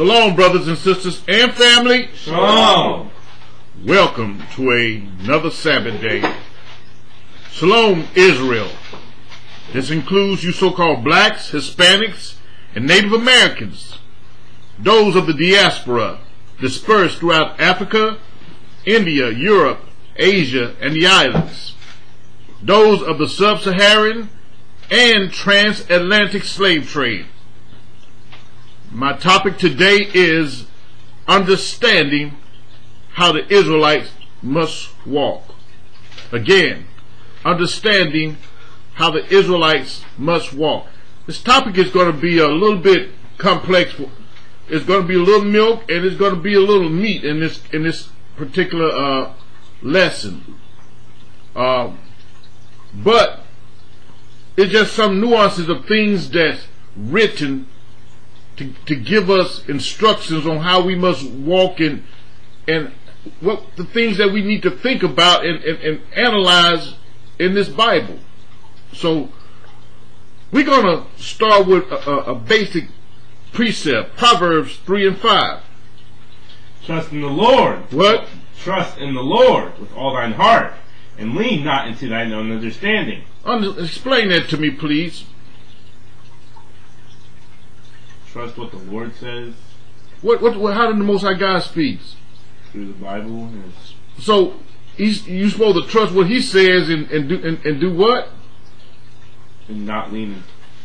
Shalom, brothers and sisters and family. Shalom. Welcome to another Sabbath day. Shalom, Israel. This includes you so-called blacks, Hispanics, and Native Americans, those of the diaspora dispersed throughout Africa, India, Europe, Asia, and the islands, those of the sub-Saharan and transatlantic slave trade. My topic today is understanding how the Israelites must walk. Again, understanding how the Israelites must walk. This topic is going to be a little bit complex. It's going to be a little milk and it's going to be a little meat in this particular lesson. But it's just some nuances of things that's written to give us instructions on how we must walk and what the things that we need to think about and analyze in this Bible. So we're going to start with a basic precept, Proverbs 3:5. Trust in the Lord. What? Trust in the Lord with all thine heart, and lean not into thine own understanding. Explain that to me, please. Trust what the Lord says. What? How did the Most High God speaks? Through the Bible. Yes. So you're supposed to trust what He says and do what? And not lean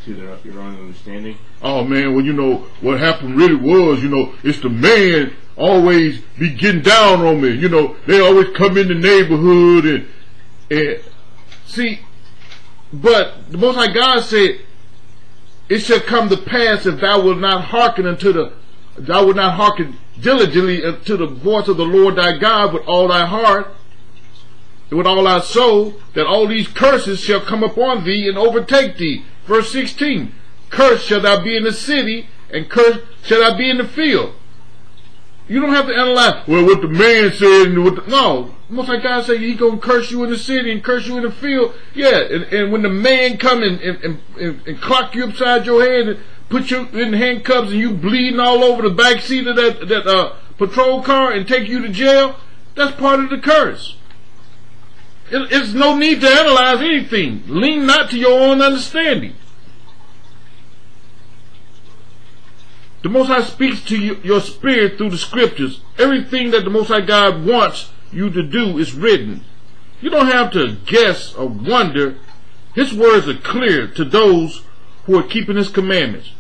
into your own understanding. Oh man, well, you know what happened really was, you know, it's the man always be getting down on me. You know, they always come in the neighborhood and see. But the Most High God said, "It shall come to pass if thou wilt not hearken diligently unto the voice of the Lord thy God with all thy heart and with all thy soul, that all these curses shall come upon thee and overtake thee." Verse 16: "Cursed shall thou be in the city, and cursed shall thou be in the field." You don't have to analyze, well, what the man said and what the, no. Most like God said, He's going to curse you in the city and curse you in the field. Yeah, and when the man come and clock you upside your head and put you in handcuffs and you bleeding all over the back seat of that patrol car and take you to jail, that's part of the curse. It's no need to analyze anything. Lean not to your own understanding. The Most High speaks to you, your spirit, through the scriptures. Everything that the Most High God wants you to do is written. You don't have to guess or wonder. His words are clear to those who are keeping His commandments.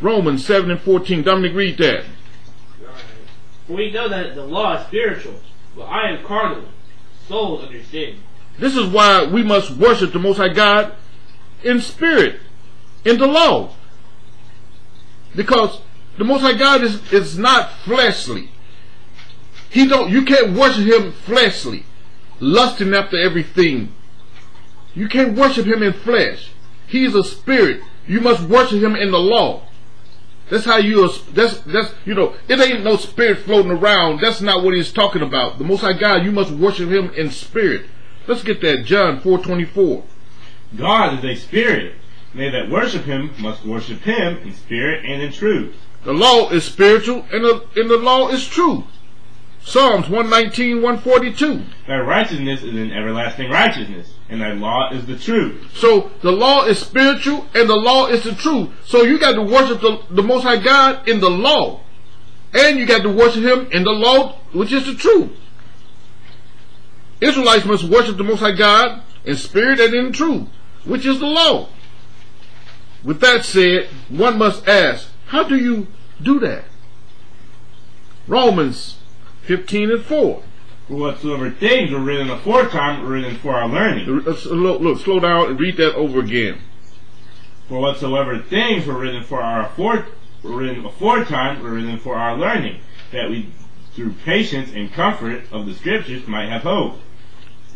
Romans 7:14. Dominic, read that. We know that the law is spiritual, but I am carnal, sold under sin. This is why we must worship the Most High God in spirit, in the law. Because the Most High God is not fleshly. You can't worship Him fleshly, lusting after everything. You can't worship Him in flesh. He is a spirit. You must worship Him in the law. That's how you. That's you know. It ain't no spirit floating around. That's not what He's talking about. The Most High God, you must worship Him in spirit. Let's get that. John 4:24. God is a spirit. They that worship Him must worship Him in spirit and in truth. The law is spiritual, and the law is true. Psalms 119:142. Thy righteousness is an everlasting righteousness, and thy law is the truth. So the law is spiritual, and the law is the truth. So you got to worship the Most High God in the law, and you got to worship Him in the law, which is the truth. Israelites must worship the Most High God in spirit and in truth, which is the law. With that said, one must ask, how do you do that? Romans 15:4. Whatsoever things were written aforetime were written for our learning. Look, slow down and read that over again. For whatsoever things were written aforetime were written for our learning, that we through patience and comfort of the scriptures might have hope.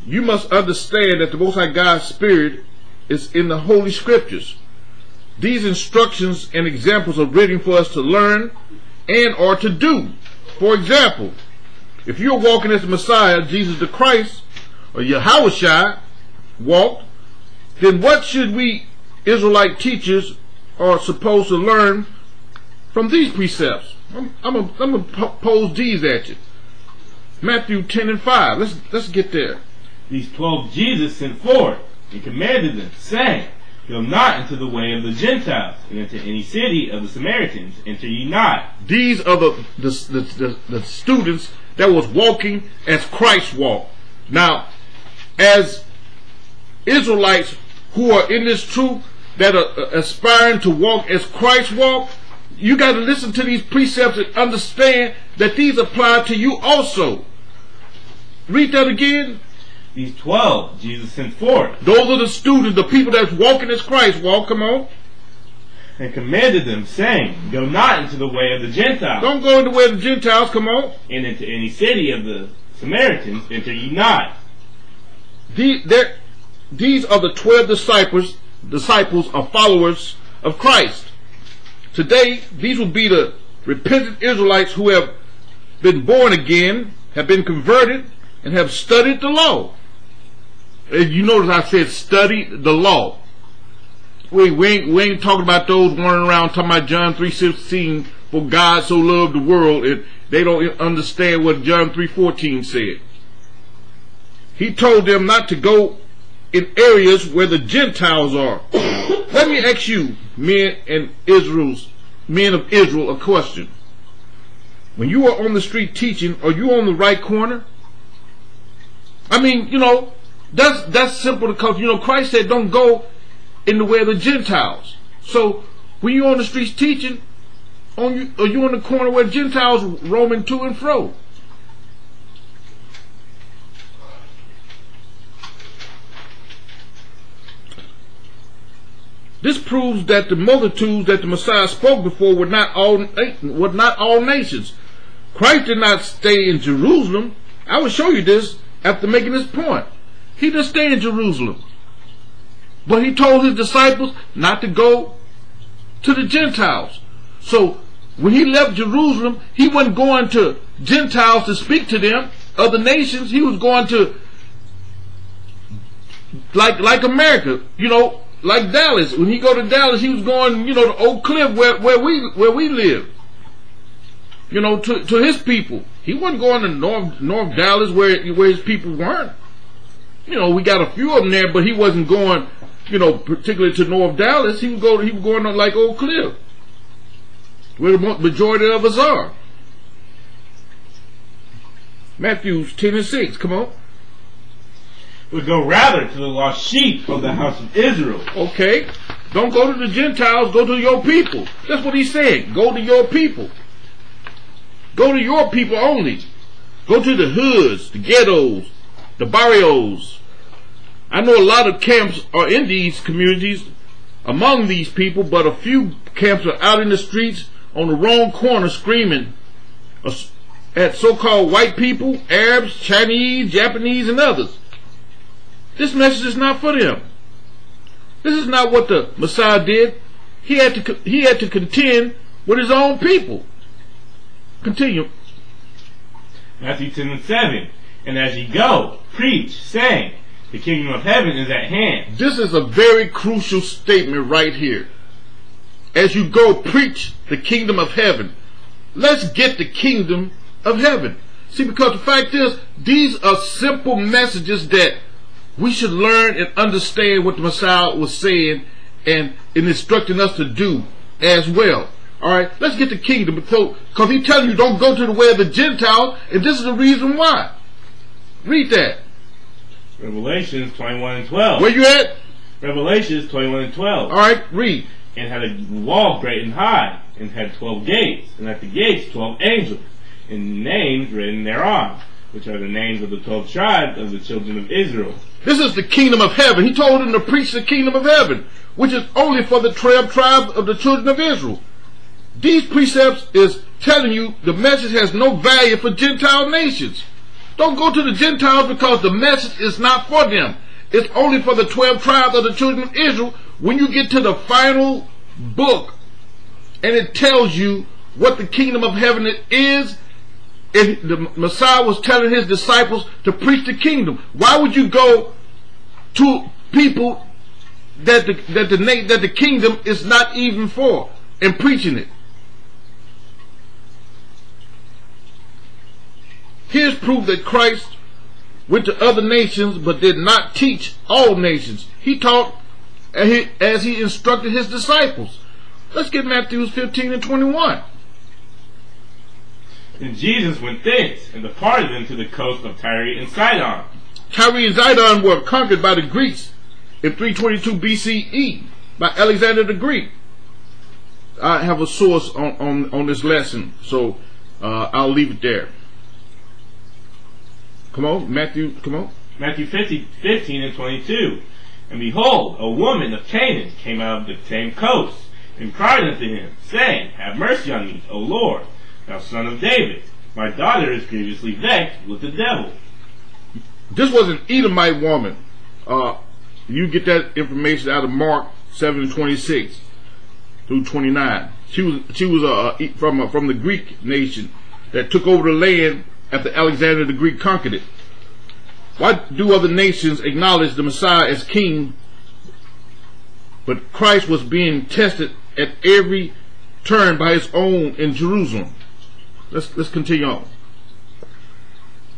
You must understand that the Most High God's Spirit is in the Holy Scriptures. These instructions and examples are written for us to learn and or to do. For example, if you're walking as the Messiah, Jesus the Christ, or Yahawahshi walked, then what should we Israelite teachers are supposed to learn from these precepts. I'm going to pose these at you. Matthew 10 and 5. Let's get there. These 12 Jesus sent forth and commanded them, saying, Go not into the way of the Gentiles, and into any city of the Samaritans, enter ye not. These are the students that was walking as Christ walked. Now, as Israelites who are in this truth, that are aspiring to walk as Christ walked, you got to listen to these precepts and understand that these apply to you also. Read that again. These 12 Jesus sent forth. Those are the students, the people that's walking as Christ walk. Come on. And commanded them, saying, Go not into the way of the Gentiles. Don't go into the way of the Gentiles. Come on. And into any city of the Samaritans enter ye not. These are the 12 disciples are followers of Christ. Today, these will be the repentant Israelites who have been born again, have been converted, and have studied the law. If you notice, I said studied the law. We ain't talking about those running around talking about John 3:16, for God so loved the world, and they don't understand what John 3:14 said. He told them not to go in areas where the Gentiles are. Let me ask you, men of Israel, a question. When you are on the street teaching, are you on the right corner? I mean, you know, that's simple, because you know Christ said don't go in the way of the Gentiles. So when you're on the streets teaching, are you on the corner where Gentiles roaming to and fro? This proves that the multitudes that the Messiah spoke before were not all nations. Christ did not stay in Jerusalem. I will show you this after making this point. He didn't stay in Jerusalem, but he told his disciples not to go to the Gentiles. So when he left Jerusalem, he wasn't going to Gentiles to speak to them, other nations. He was going to like America, you know. Like Dallas, when he go to Dallas, he was going, you know, to Oak Cliff where we live. You know, to his people. He wasn't going to North Dallas where his people weren't. You know, we got a few of them there, but he wasn't going, you know, particularly to North Dallas. He was going to like Oak Cliff, where the majority of us are. Matthew 10 and 6. Come on. Would go rather to the lost sheep of the house of Israel. Okay, don't go to the Gentiles, go to your people. That's what he said. Go to your people. Go to your people only. Go to the hoods, the ghettos, the barrios. I know a lot of camps are in these communities among these people, but a few camps are out in the streets on the wrong corner screaming at so-called white people, Arabs, Chinese, Japanese, and others. This message is not for them. This is not what the Messiah did. He had to contend with his own people. Continue. Matthew 10 and 7. And as ye go, preach, saying, the kingdom of heaven is at hand. This is a very crucial statement right here. As you go, preach the kingdom of heaven. Let's get the kingdom of heaven. See, because the fact is, these are simple messages that we should learn and understand what the Messiah was saying and instructing us to do as well. Alright, let's get the kingdom. Because he tells you don't go to the way of the Gentiles, and this is the reason why. Read that. Revelations 21 and 12. Where you at? Revelations 21 and 12. Alright, read. And had a wall great and high, and had 12 gates, and at the gates 12 angels, and names written thereon, which are the names of the 12 tribes of the children of Israel. This is the kingdom of heaven. He told them to preach the kingdom of heaven, which is only for the 12 tribes of the children of Israel. These precepts is telling you the message has no value for Gentile nations. Don't go to the Gentiles, because the message is not for them. It's only for the 12 tribes of the children of Israel. When you get to the final book and it tells you what the kingdom of heaven is, and the Messiah was telling his disciples to preach the kingdom. Why would you go to people that the kingdom is not even for and preaching it? This proved that Christ went to other nations but did not teach all nations. He taught as he instructed his disciples. Let's get Matthew 15:21. And Jesus went thence and departed into the coast of Tyre and Sidon. Tyre and Sidon were conquered by the Greeks in 322 BCE by Alexander the Greek. I have a source on this lesson, so I'll leave it there. Come on. Matthew 15:15-22. And behold, a woman of Canaan came out of the same coast, and cried unto him, saying, Have mercy on me, O Lord, thou son of David. My daughter is grievously vexed with the devil. This was an Edomite woman. You get that information out of Mark 7:26 through 29. She was from the Greek nation that took over the land after Alexander the Greek conquered it. Why do other nations acknowledge the Messiah as king? But Christ was being tested at every turn by his own in Jerusalem. Let's continue on.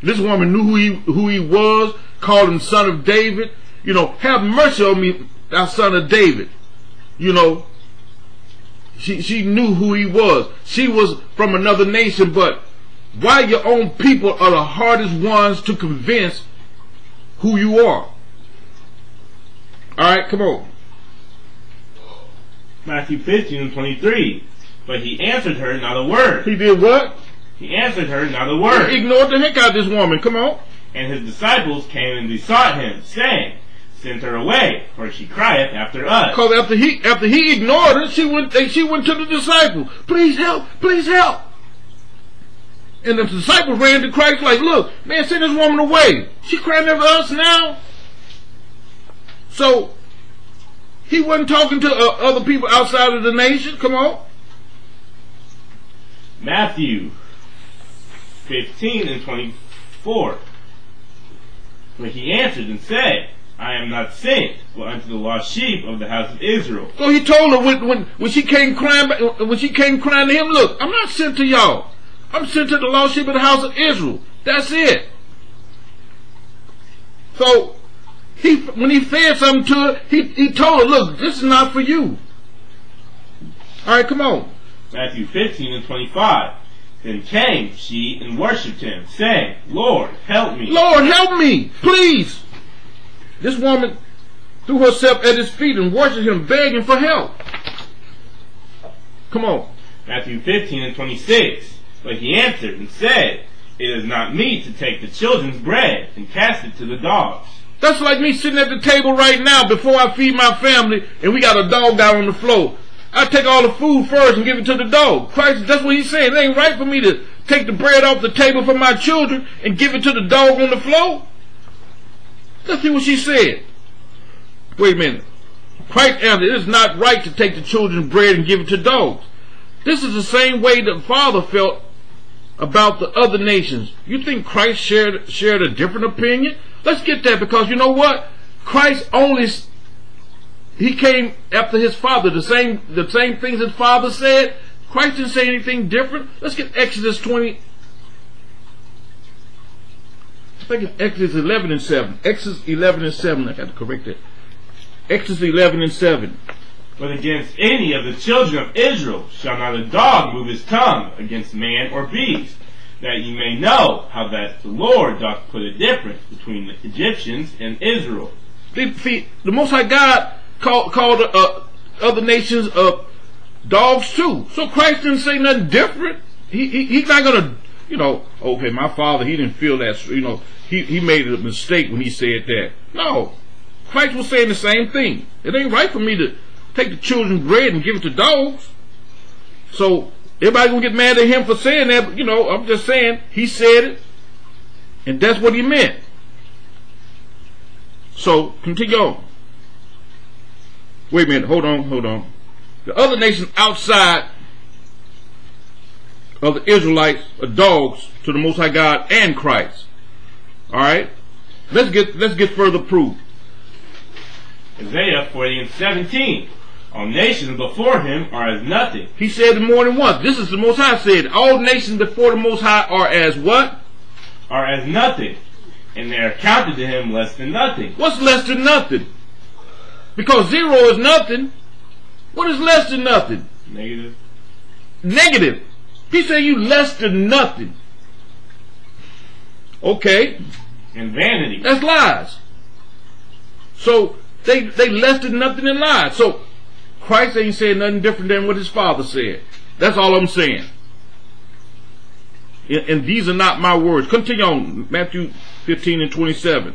This woman knew who he was, called him Son of David. You know, have mercy on me, thou son of David. You know, she knew who he was. She was from another nation, but why your own people are the hardest ones to convince who you are? Alright, come on. Matthew 15:23. But he answered her not a word. He did what? He answered her not a word. He ignored the heck out of this woman. Come on. And his disciples came and besought him, saying, Send her away, for she crieth after us. Because after he ignored her, she went to the disciples. Please help, please help. And the disciples ran to Christ like, Look, man, send this woman away. She crying after us now. So he wasn't talking to other people outside of the nation. Come on. Matthew 15:24. But he answered and said, I am not sent but unto the lost sheep of the house of Israel. So he told her when she came crying to him, Look, I'm not sent to y'all. I'm sent to the lost sheep of the house of Israel. That's it. So when he fed something to her, he told her, Look, this is not for you. Alright, come on. Matthew 15:25. Then came she and worshipped him, saying, Lord, help me. Lord, help me, please. This woman threw herself at his feet and worshipped him, begging for help. Come on. Matthew 15:26. But he answered and said, It is not me to take the children's bread and cast it to the dogs. That's like me sitting at the table right now before I feed my family, and we got a dog down on the floor. I take all the food first and give it to the dog. Christ, that's what he's saying. It ain't right for me to take the bread off the table for my children and give it to the dog on the floor. Let's see what she said. Wait a minute. Christ answered, It is not right to take the children's bread and give it to dogs. This is the same way the Father felt about the other nations. You think Christ shared a different opinion? Let's get that, because you know what? Christ he came after his Father. The same things his Father said. Christ didn't say anything different. Let's get Exodus 20. I think it's Exodus 11:7. Exodus 11:7. I got to correct that. Exodus 11:7. But against any of the children of Israel shall not a dog move his tongue against man or beast, that ye may know how that the Lord doth put a difference between the Egyptians and Israel. The Most High God called other nations dogs too. So Christ didn't say nothing different. He's not going to, okay, my Father, he didn't feel that, he made a mistake when he said that. No, Christ was saying the same thing. It ain't right for me to take the children's bread and give it to dogs. So everybody gonna get mad at him for saying that, but I'm just saying he said it and that's what he meant. So continue on. Wait a minute, hold on. The other nations outside of the Israelites are dogs to the Most High God and Christ. Alright? Let's get further proof. Isaiah 40:17. All nations before him are as nothing. He said it more than once. This is the Most High said. All nations before the Most High are as what? are as nothing, and they are counted to him less than nothing. What's less than nothing? Because zero is nothing. What is less than nothing? Negative. Negative. He said you less than nothing. Okay. And vanity. That's lies. So they less than nothing in lies. So Christ ain't saying nothing different than what his Father said. That's all I'm saying. And these are not my words. Continue on, Matthew 15:27.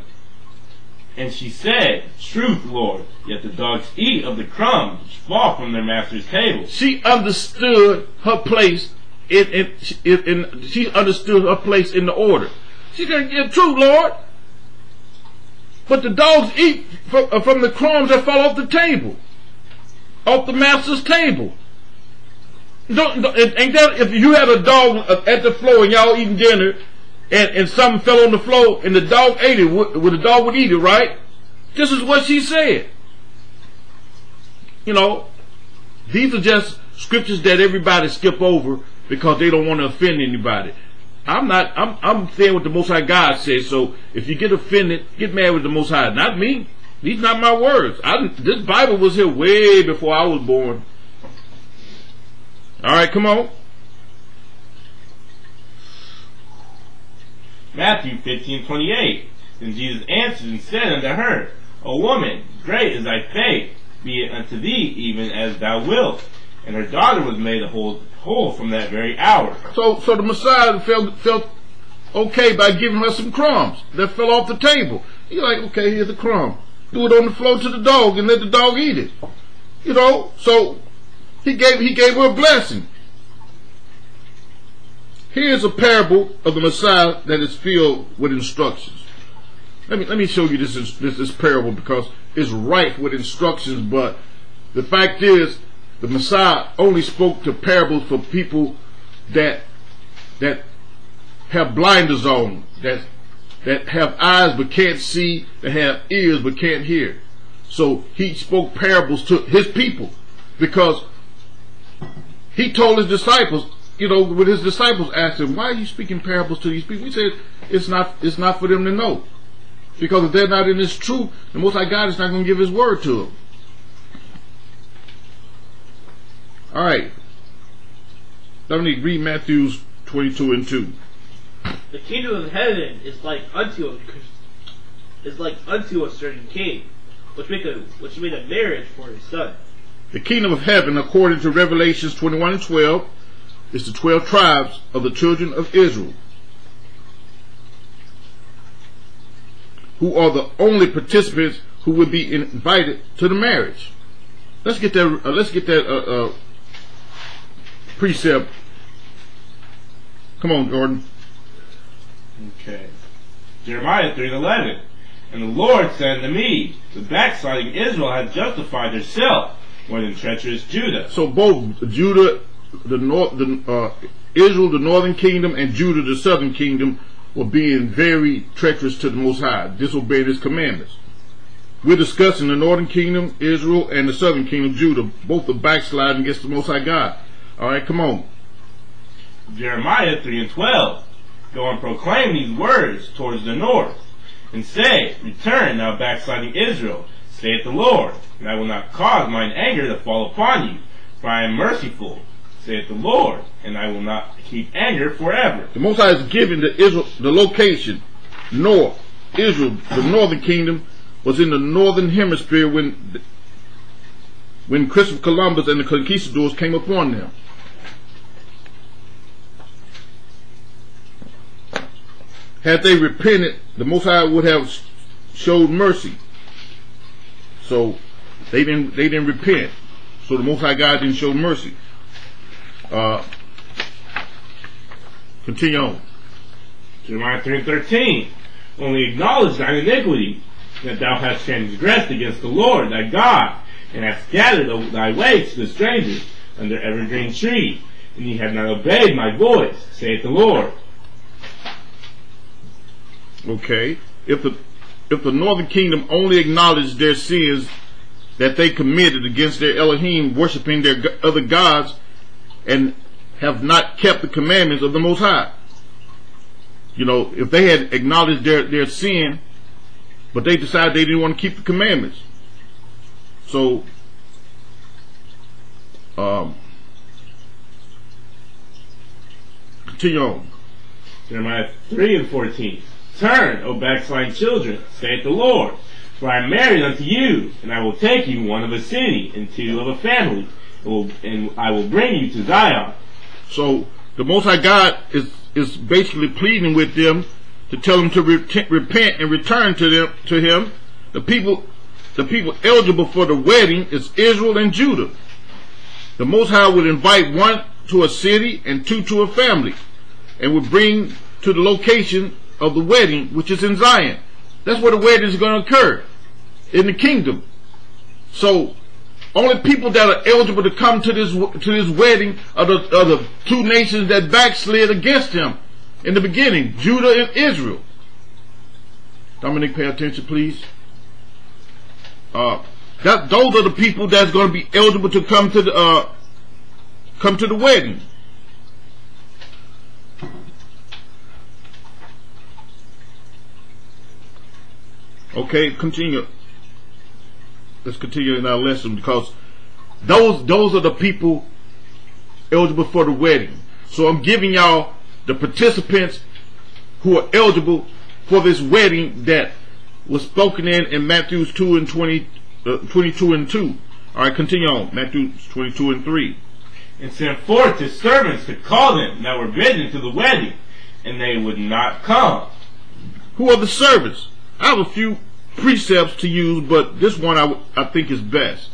And she said, "Truth, Lord, yet the dogs eat of the crumbs which fall from their master's table." She understood her place in the order. She said, "Yeah, true, Lord, but the dogs eat from the crumbs that fall off the table, off the master's table." Ain't that if you had a dog at the floor and y'all eating dinner, and something fell on the floor and the dog ate it, the dog would eat it, right? This is what she said. You know, these are just scriptures that everybody skip over because they don't want to offend anybody. I'm saying what the Most High God says. So if you get offended, get mad with the Most High, not me. These not my words. This Bible was here way before I was born. All right, come on. Matthew 15:28. Then Jesus answered and said unto her, "O woman, great is thy faith, be it unto thee even as thou wilt." And her daughter was made whole from that very hour. So the Messiah felt okay by giving her some crumbs that fell off the table. He's like, okay, here's a crumb. Do it on the floor to the dog and let the dog eat it. You know, so He gave her a blessing. Here's a parable of the Messiah that is filled with instructions. Let me show you this parable, because it's rife with instructions. But the fact is, the Messiah only spoke to parables for people that have blinders on, that have eyes but can't see, that have ears but can't hear. So he spoke parables to his people, because he told his disciples, you know, when his disciples asked him, "Why are you speaking parables to these people?" He said, it's not for them to know. Because if they're not in this truth, the Most High God is not going to give his word to them. All right. Let me read Matthew 22:2. The kingdom of heaven is like unto a certain king, which made a marriage for his son. The kingdom of heaven, according to Revelations 21:12, is the 12 tribes of the children of Israel, who are the only participants who would be invited to the marriage. Let's get that. Let's get that precept. Come on, Jordan. Okay. Jeremiah 3:11, and the Lord said to me, "The backsliding Israel hath justified herself more than treacherous Judah." So both Judah, Israel, the northern kingdom, and Judah, the southern kingdom, were being very treacherous to the Most High, disobeyed his commandments. We're discussing the northern kingdom, Israel, and the southern kingdom, Judah. Both are backsliding against the Most High God. All right, come on. Jeremiah 3:12. Go and proclaim these words towards the north, and say, "Return, thou backsliding Israel, saith the Lord, and I will not cause mine anger to fall upon you, for I am merciful, saith the Lord, and I will not keep anger forever." The Most High is giving to Israel the location. North Israel, the northern kingdom, was in the northern hemisphere when Christopher Columbus and the conquistadors came upon them. Had they repented, the Most High would have showed mercy. So they didn't repent. So the Most High God didn't show mercy. Continue on. Jeremiah 3:13. Only acknowledge thine iniquity, that thou hast transgressed against the Lord thy God, and hast scattered thy ways to the strangers under evergreen tree, and ye have not obeyed my voice, saith the Lord. Okay. If the northern kingdom only acknowledged their sins that they committed against their Elohim, worshiping their other gods, and have not kept the commandments of the Most High, You know, if they had acknowledged their sin, but they decided they didn't want to keep the commandments. So, continue on. Jeremiah 3:14. Turn, O backsliding children, saith the Lord, for I am married unto you, and I will take you one of a city, and two of a family, and I will bring you to Zion. So, the Most High God is basically pleading with them to tell them to repent and return to them, to Him. The people eligible for the wedding is Israel and Judah. The Most High would invite one to a city and two to a family, and would bring to the location of the wedding, which is in Zion. That's where the wedding is going to occur, in the kingdom. So only people that are eligible to come to this wedding are the two nations that backslid against him in the beginning, Judah and Israel. Dominic, pay attention, please. Those are the people that's going to be eligible to come to the wedding. Okay, continue. Let's continue in our lesson, because those are the people eligible for the wedding. So I'm giving y'all the participants who are eligible for this wedding that was spoken in Matthew 22:2. All right, continue on. Matthew 22:3. And sent forth his servants to call them that were bidden to the wedding, and they would not come. Who are the servants? I have a few precepts to use, but this one I think is best.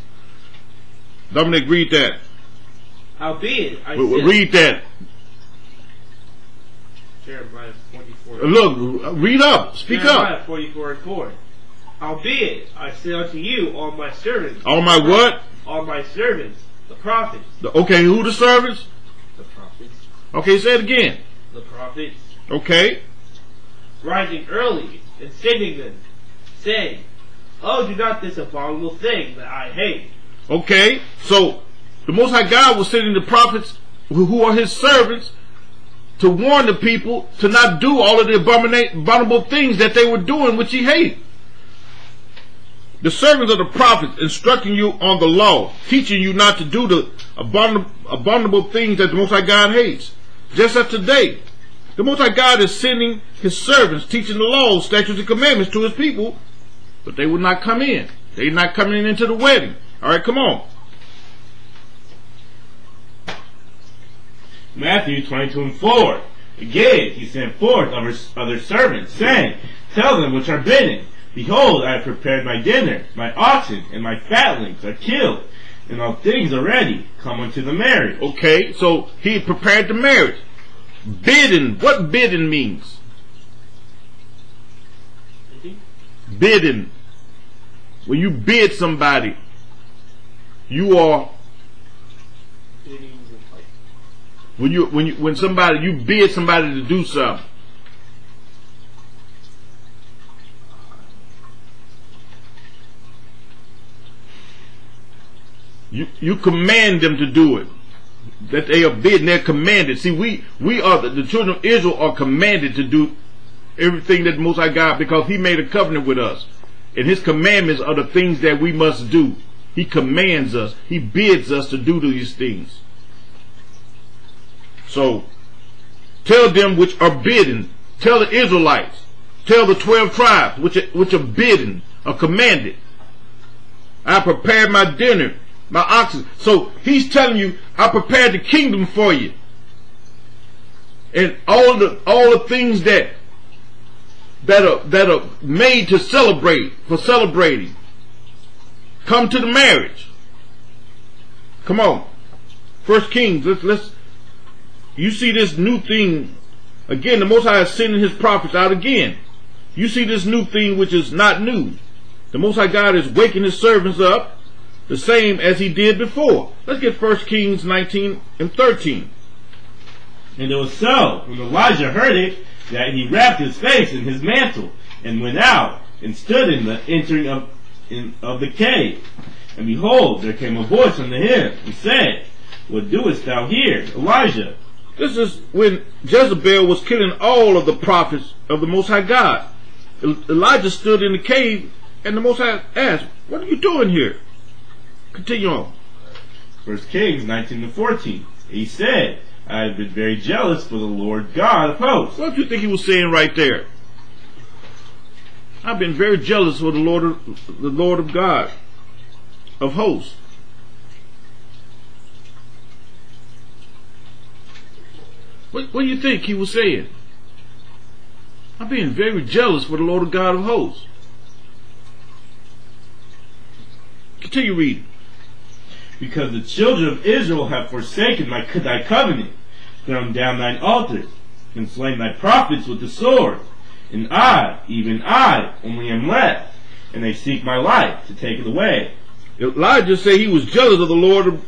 Dominic, read that. Albeit, read that. Jeremiah 44. Look, read up. Speak up. Jeremiah 44:4. Albeit, I say unto you, all my servants. All my what? All my servants, the prophets. Okay, who the servants? The prophets. Okay, say it again. The prophets. Okay. Rising early and sending them, saying, oh, do not this abominable thing that I hate. Okay, so the Most High God was sending the prophets, who are his servants, to warn the people to not do all of the abominable things that they were doing, which he hated. The servants of the prophets instructing you on the law, teaching you not to do the abominable things that the Most High God hates. Just as today, the Most High God is sending his servants, teaching the laws, statutes, and commandments to his people, but they will not come in. They're not coming into the wedding. All right, come on. Matthew 22:4. Again, he sent forth other servants, saying, tell them which are bidden, behold, I have prepared my dinner, my oxen and my fatlings are killed, and all things are ready, come unto the marriage. Okay, so he prepared the marriage. Bidden. What bidden means? Bidden. When you bid somebody, you are. When you bid somebody to do something. You command them to do it. That they are bidden, they're commanded. See, we are the children of Israel are commanded to do everything that the Most High God, because he made a covenant with us, and his commandments are the things that we must do. He commands us, he bids us to do these things. So tell them which are bidden, tell the Israelites, tell the 12 tribes which are bidden, are commanded. I prepared my dinner, my oxen. So he's telling you, I prepared the kingdom for you, and all the things that are made to celebrate, for celebrating. Come to the marriage. Come on, 1 Kings. Let's you see this new thing again. The Most High is sending his prophets out again. You see this new thing, which is not new. The Most High God is waking his servants up, the same as he did before. Let's get 1 Kings 19:13. And it was so, when Elijah heard it, that he wrapped his face in his mantle, and went out, and stood in the entering of the cave. And behold, there came a voice unto him, and said, what doest thou here, Elijah? This is when Jezebel was killing all of the prophets of the Most High God. Elijah stood in the cave and the Most High asked, what are you doing here? Continue on. 1 Kings 19:14. He said, I have been very jealous for the Lord God of hosts. What do you think he was saying right there? I've been very jealous for the Lord of God of hosts. What do you think he was saying? I'm being very jealous for the Lord of God of hosts. Continue reading. Because the children of Israel have forsaken thy covenant, thrown down thine altars, and slain thy prophets with the sword. And I, even I, only am left, and they seek my life to take it away. Elijah said he was jealous of the Lord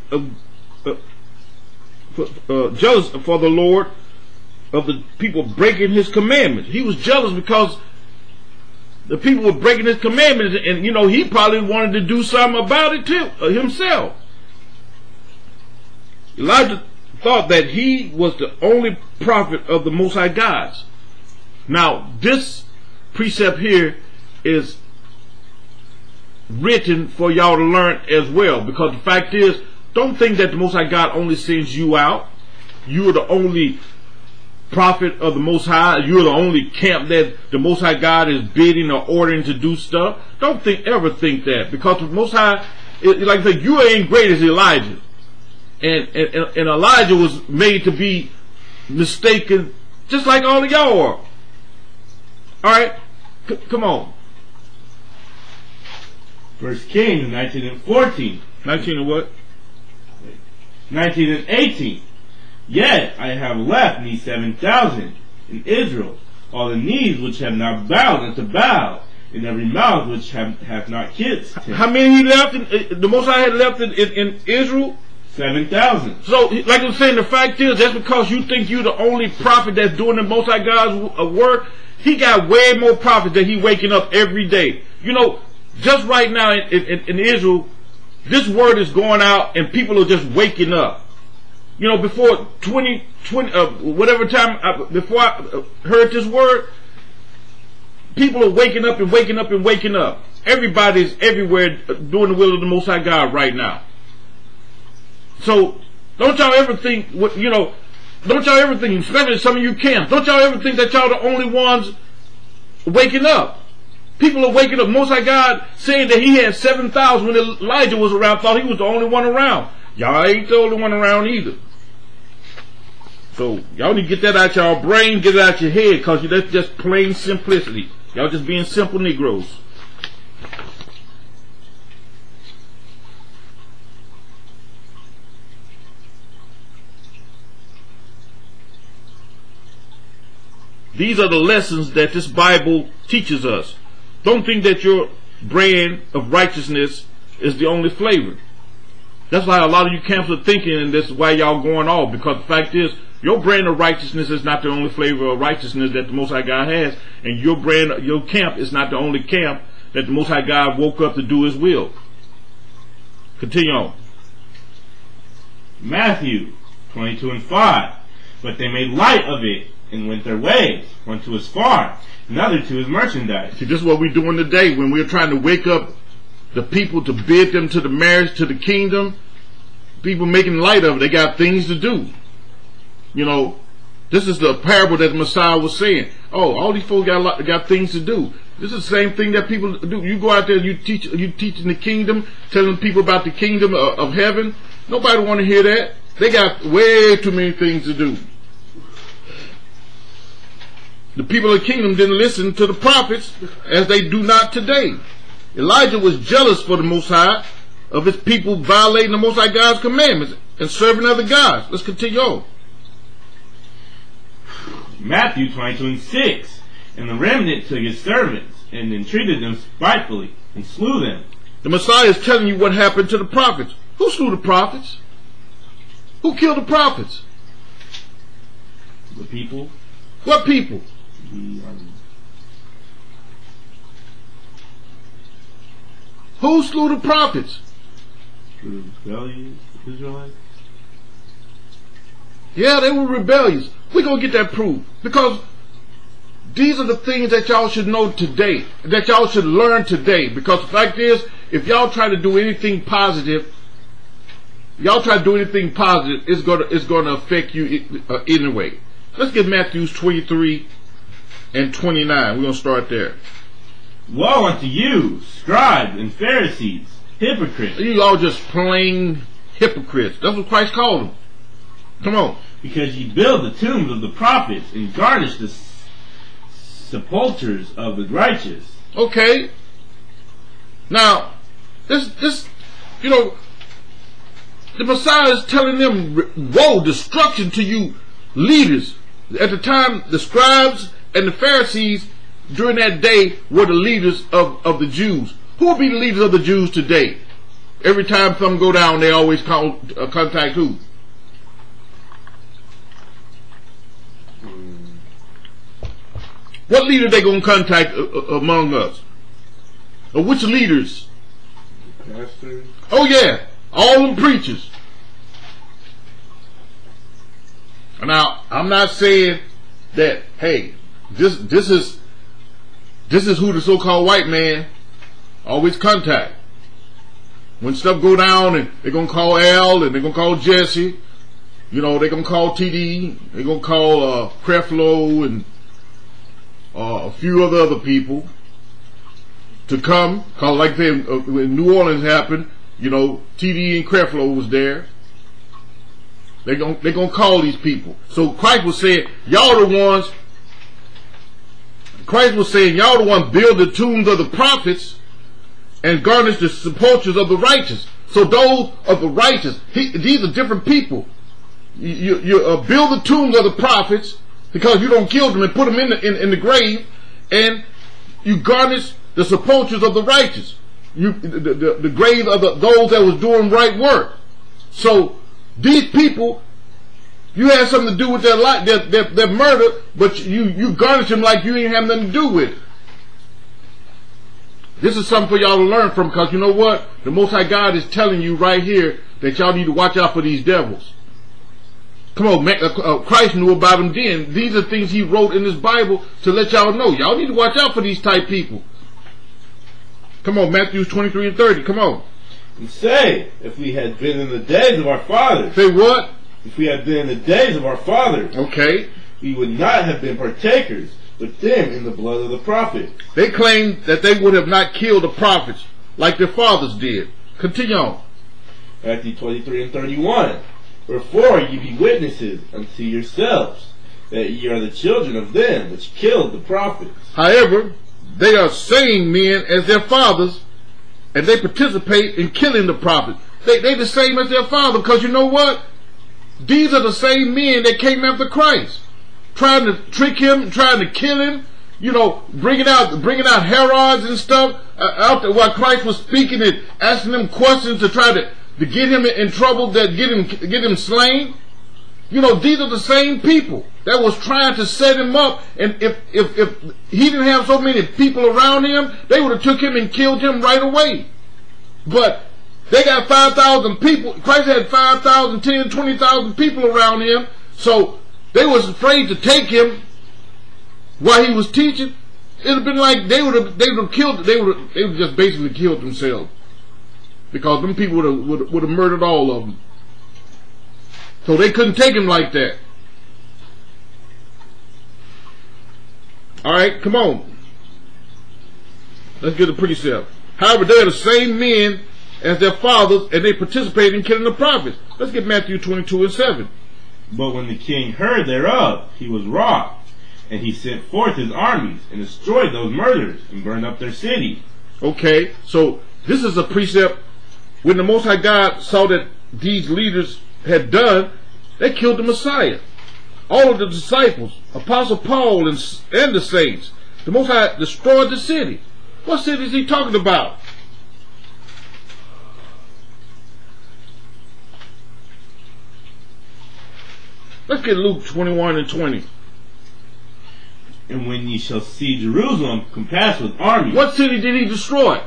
jealous for the Lord of the people breaking his commandments. He was jealous because the people were breaking his commandments, and you know he probably wanted to do something about it too himself. Elijah thought that he was the only prophet of the Most High Gods. Now this precept here is written for y'all to learn as well, because the fact is, don't think that the Most High God only sends you out. You are the only prophet of the Most High. You are the only camp that the Most High God is bidding or ordering to do stuff. Don't ever think that, because the Most High, like I said, you ain't great as Elijah. And Elijah was made to be mistaken, just like all of y'all are. Alright? Come on. 1 Kings 19:14. 19 and what? 19:18. Yet I have left me 7,000 in Israel, all the knees which have not bowed unto Baal, and every mouth which have not kissed him. How many he left? The Most High had left in Israel? 7,000. So, like I'm saying, the fact is, that's because you think you're the only prophet that's doing the Most High God's work. He got way more prophets that he waking up every day. You know, just right now in Israel, this word is going out and people are just waking up. You know, before before I heard this word, people are waking up and waking up and waking up. Everybody's everywhere doing the will of the Most High God right now. So don't y'all ever think, you know, don't y'all ever think, especially some of you camps, don't y'all ever think that y'all the only ones waking up. People are waking up. Most High God saying that he had 7,000 when Elijah was around, thought he was the only one around. Y'all ain't the only one around either. So y'all need to get that out y'all brain, get it out your head, because that's just plain simplicity. Y'all just being simple Negroes. These are the lessons that this Bible teaches us. Don't think that your brand of righteousness is the only flavor. That's why a lot of you camps are thinking, and that's why y'all going off, because the fact is, your brand of righteousness is not the only flavor of righteousness that the Most High God has, and your camp is not the only camp that the Most High God woke up to do his will. Continue on. Matthew 22:5. But they made light of it and went their ways, one to his farm, another to his merchandise. See, this is what we're doing today when we're trying to wake up the people to bid them to the marriage, to the kingdom. People making light of it. They got things to do. You know, this is the parable that the Messiah was saying. Oh, all these folks got things to do. This is the same thing that people do. You go out there, you teaching the kingdom, telling people about the kingdom of heaven. Nobody want to hear that. They got way too many things to do. The people of the kingdom didn't listen to the prophets as they do not today. Elijah was jealous for the Most High of his people violating the Most High God's commandments and serving other gods. Let's continue on. Matthew 22:6. And the remnant took his servants and entreated them spitefully and slew them. The Messiah is telling you what happened to the prophets. Who slew the prophets? Who killed the prophets? The people. What people? Who slew the prophets? The rebellious Israelites. Yeah, they were rebellious. We're going to get that proof, because these are the things that y'all should know today, that y'all should learn today. Because the fact is, if y'all try to do anything positive, it's gonna affect you anyway. Let's get Matthew 23:29. We're gonna start there. Woe unto you, scribes and Pharisees, hypocrites! You all just plain hypocrites. That's what Christ called them. Come on. Because ye build the tombs of the prophets and garnish the sepulchres of the righteous. Okay. Now, this, you know, the Messiah is telling them, woe, destruction to you leaders. At the time, the scribes and the Pharisees during that day were the leaders of the Jews. Who will be the leaders of the Jews today? Every time some go down, they always contact who? What leader they gonna contact among us? Or which leaders? Pastors. Oh yeah, all them preachers. Now I'm not saying that, hey, this is who the so-called white man always contact. When stuff go down, and they're gonna call Al, and they're gonna call Jesse. You know, they're gonna call TD. They're gonna call Creflo and a few of the other people to come, cause like they, when New Orleans happened, you know, TD and Creflo was there. They're gonna call these people. So Christ was saying, y'all the ones. Christ was saying, y'all the ones build the tombs of the prophets and garnish the sepulchres of the righteous. So those of the righteous, these are different people. You build the tombs of the prophets, because you don't kill them and put them in the grave, and you garnish the sepulchres of the righteous, the grave of those that was doing right work. So these people, you had something to do with their murder, but you garnish them like you ain't have nothing to do with it. This is something for y'all to learn from, because you know what? The Most High God is telling you right here that y'all need to watch out for these devils. Come on, man, Christ knew about them then. These are things he wrote in his Bible to let y'all know. Y'all need to watch out for these type people. Come on, Matthew 23:30. Come on. And say, if we had been in the days of our fathers. Say what? If we had been in the days of our fathers. Okay. We would not have been partakers with them in the blood of the prophets. They claimed that they would have not killed the prophets like their fathers did. Continue on. Matthew 23:31. Wherefore ye be witnesses unto yourselves that ye are the children of them which killed the prophets. However, they are same men as their fathers, and they participate in killing the prophets. They the same as their father, because you know what? These are the same men that came after Christ, trying to trick him, trying to kill him. You know, bringing out Herods and stuff out there while Christ was speaking and asking them questions to try to get him in trouble, that get him slain. You know, these are the same people that was trying to set him up, and if he didn't have so many people around him, they would have took him and killed him right away. But they got 5,000 people. Christ had 5,000, 10, 20,000 people around him, so they was afraid to take him while he was teaching. It would have been like they would have killed, they would have just basically killed themselves. Because them people would have murdered all of them. So they couldn't take him like that. Alright, come on. Let's get a precept. However, they are the same men as their fathers, and they participate in killing the prophets. Let's get Matthew 22:7. But when the king heard thereof, he was wroth, and he sent forth his armies, and destroyed those murderers, and burned up their city. Okay, so this is a precept. When the Most High God saw that these leaders had done, they killed the Messiah, all of the disciples, Apostle Paul and the saints. The Most High destroyed the city. What city is he talking about? Let's get Luke 21:20. And when ye shall see Jerusalem compassed with armies. What city did he destroy?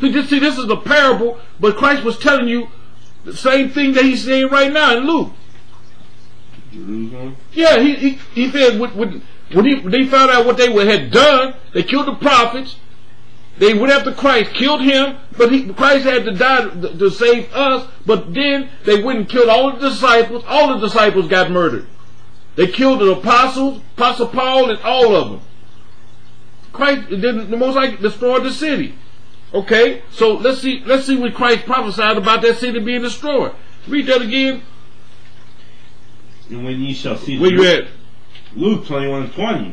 See, this is a parable, but Christ was telling you the same thing that he's saying right now in Luke. Jerusalem? Yeah, he said when they found out what they had done, they killed the prophets, they went after Christ, killed him, but Christ had to die to save us, but then they went and killed all the disciples. All the disciples got murdered. They killed the apostles, Apostle Paul, and all of them. Christ did the most like destroyed the city. Okay, so let's see what Christ prophesied about that city being destroyed. Read that again. And when ye shall see Where you at? Luke 21:20.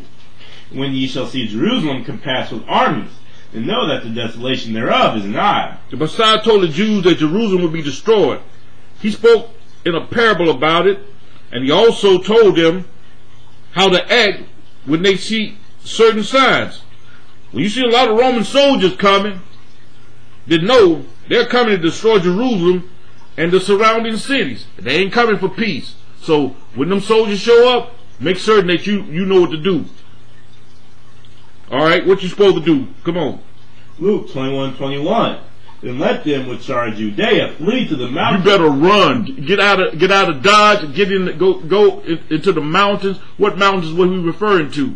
When ye shall see Jerusalem compassed with armies, and know that the desolation thereof is nigh. The Messiah told the Jews that Jerusalem would be destroyed. He spoke in a parable about it, and he also told them how to act when they see certain signs. When you see a lot of Roman soldiers coming, they know they're coming to destroy Jerusalem and the surrounding cities. They ain't coming for peace. So when them soldiers show up, make certain that you know what to do. Alright, what you supposed to do? Come on. Luke 21:21. Then let them which are in Judea flee to the mountains. You better run. Get out of Dodge. Get in. Go into the mountains. What mountains was he referring to?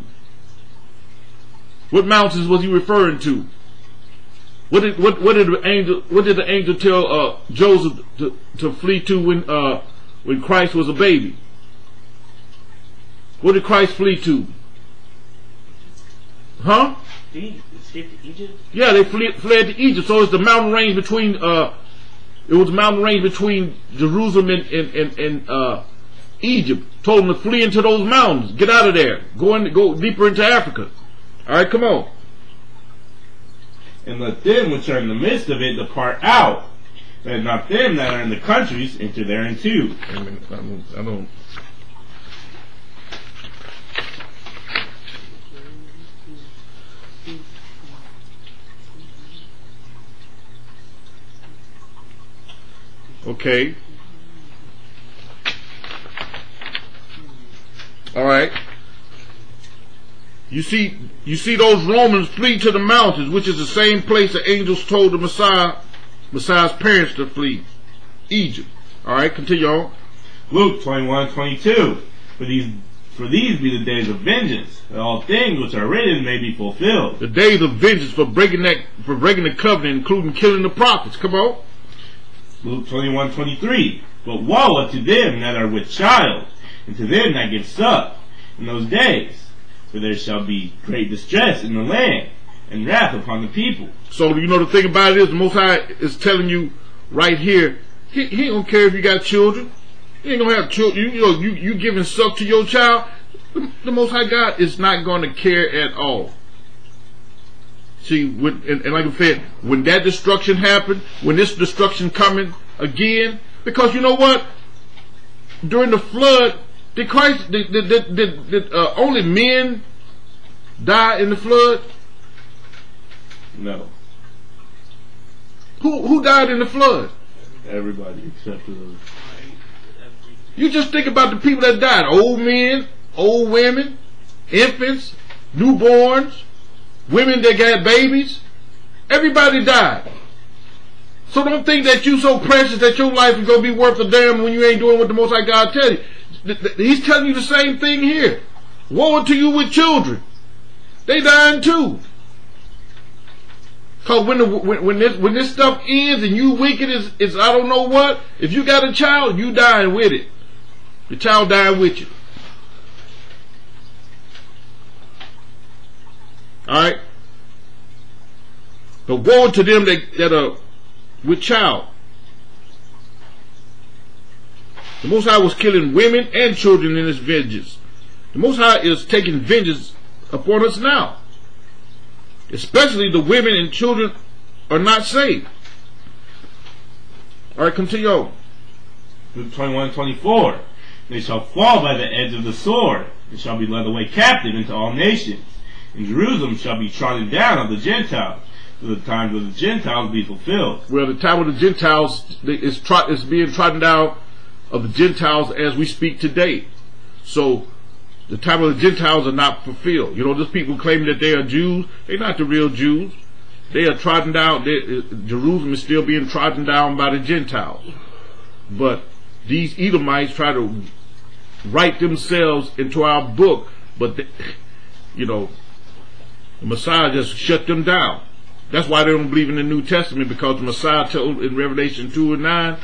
What mountains was he referring to? What did the angel tell Joseph to flee to when Christ was a baby? What did Christ flee to? Huh? Did he escape to Egypt? Yeah, they fled to Egypt. So it's the mountain range between Jerusalem and Egypt. Told them to flee into those mountains. Get out of there. Go deeper into Africa. All right, come on. And let them which are in the midst of it depart out, and not them that are in the countries enter therein too. I don't. Okay. All right. You see those Romans flee to the mountains, which is the same place the angels told the Messiah's parents to flee, Egypt. All right, continue on. Luke 21:22. For these be the days of vengeance, that all things which are written may be fulfilled. The days of vengeance for breaking the covenant, including killing the prophets. Come on. Luke 21:23. But woe unto them that are with child, and to them that give suck in those days, for there shall be great distress in the land, and wrath upon the people. So you know the thing about it is, the Most High is telling you right here, he don't care if you got children. He ain't gonna have children. You know, you giving suck to your child. The Most High God is not going to care at all. See, and like I said, when that destruction happened, when this destruction coming again, because you know what? During the flood, did only men die in the flood? No. Who died in the flood? Everybody except for those. You just think about the people that died: old men, old women, infants, newborns. Women that got babies, everybody died. So don't think that you so precious that your life is going to be worth a damn when you ain't doing what the Most High God tell you. He's telling you the same thing here. Woe unto you with children. They dying too. Because when this stuff ends and you wicked is I don't know what, if you got a child, you dying with it. The child dying with you. Alright? But woe unto them that are with child. The Most High was killing women and children in his vengeance. The Most High is taking vengeance upon us now. Especially the women and children are not saved. Alright, continue on. Luke 21:24. They shall fall by the edge of the sword, and shall be led away captive into all nations. And Jerusalem shall be trodden down of the Gentiles, till the times of the Gentiles be fulfilled. Well, the time of the Gentiles is being trodden down of the Gentiles as we speak today. So the time of the Gentiles are not fulfilled. You know, these people claiming that they are Jews, they're not the real Jews. They are trodden down. Jerusalem is still being trodden down by the Gentiles. But these Edomites try to write themselves into our book, but they, you know, the Messiah just shut them down. That's why they don't believe in the New Testament, because the Messiah told in Revelation 2:9,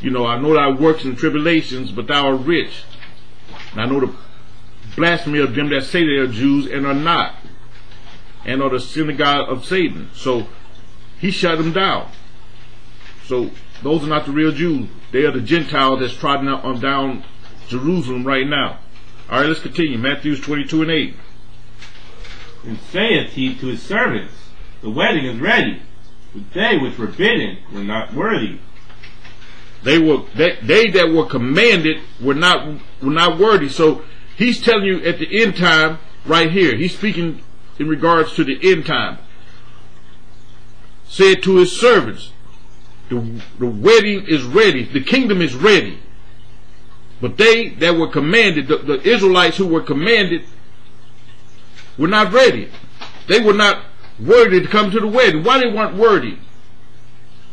you know, I know thy works and tribulations, but thou art rich. And I know the blasphemy of them that say they are Jews and are not, and are the synagogue of Satan. So he shut them down. So those are not the real Jews. They are the Gentiles that's trotting on down Jerusalem right now. All right, let's continue. Matthew 22:8. And saith he to his servants, the wedding is ready, but they which were bidden were not worthy. They that were commanded were not worthy. So he's telling you at the end time right here. He's speaking in regards to the end time. Said to his servants, the wedding is ready, the kingdom is ready. But they that were commanded, the Israelites who were commanded, were not ready. They were not worthy to come to the wedding. Why they weren't worthy?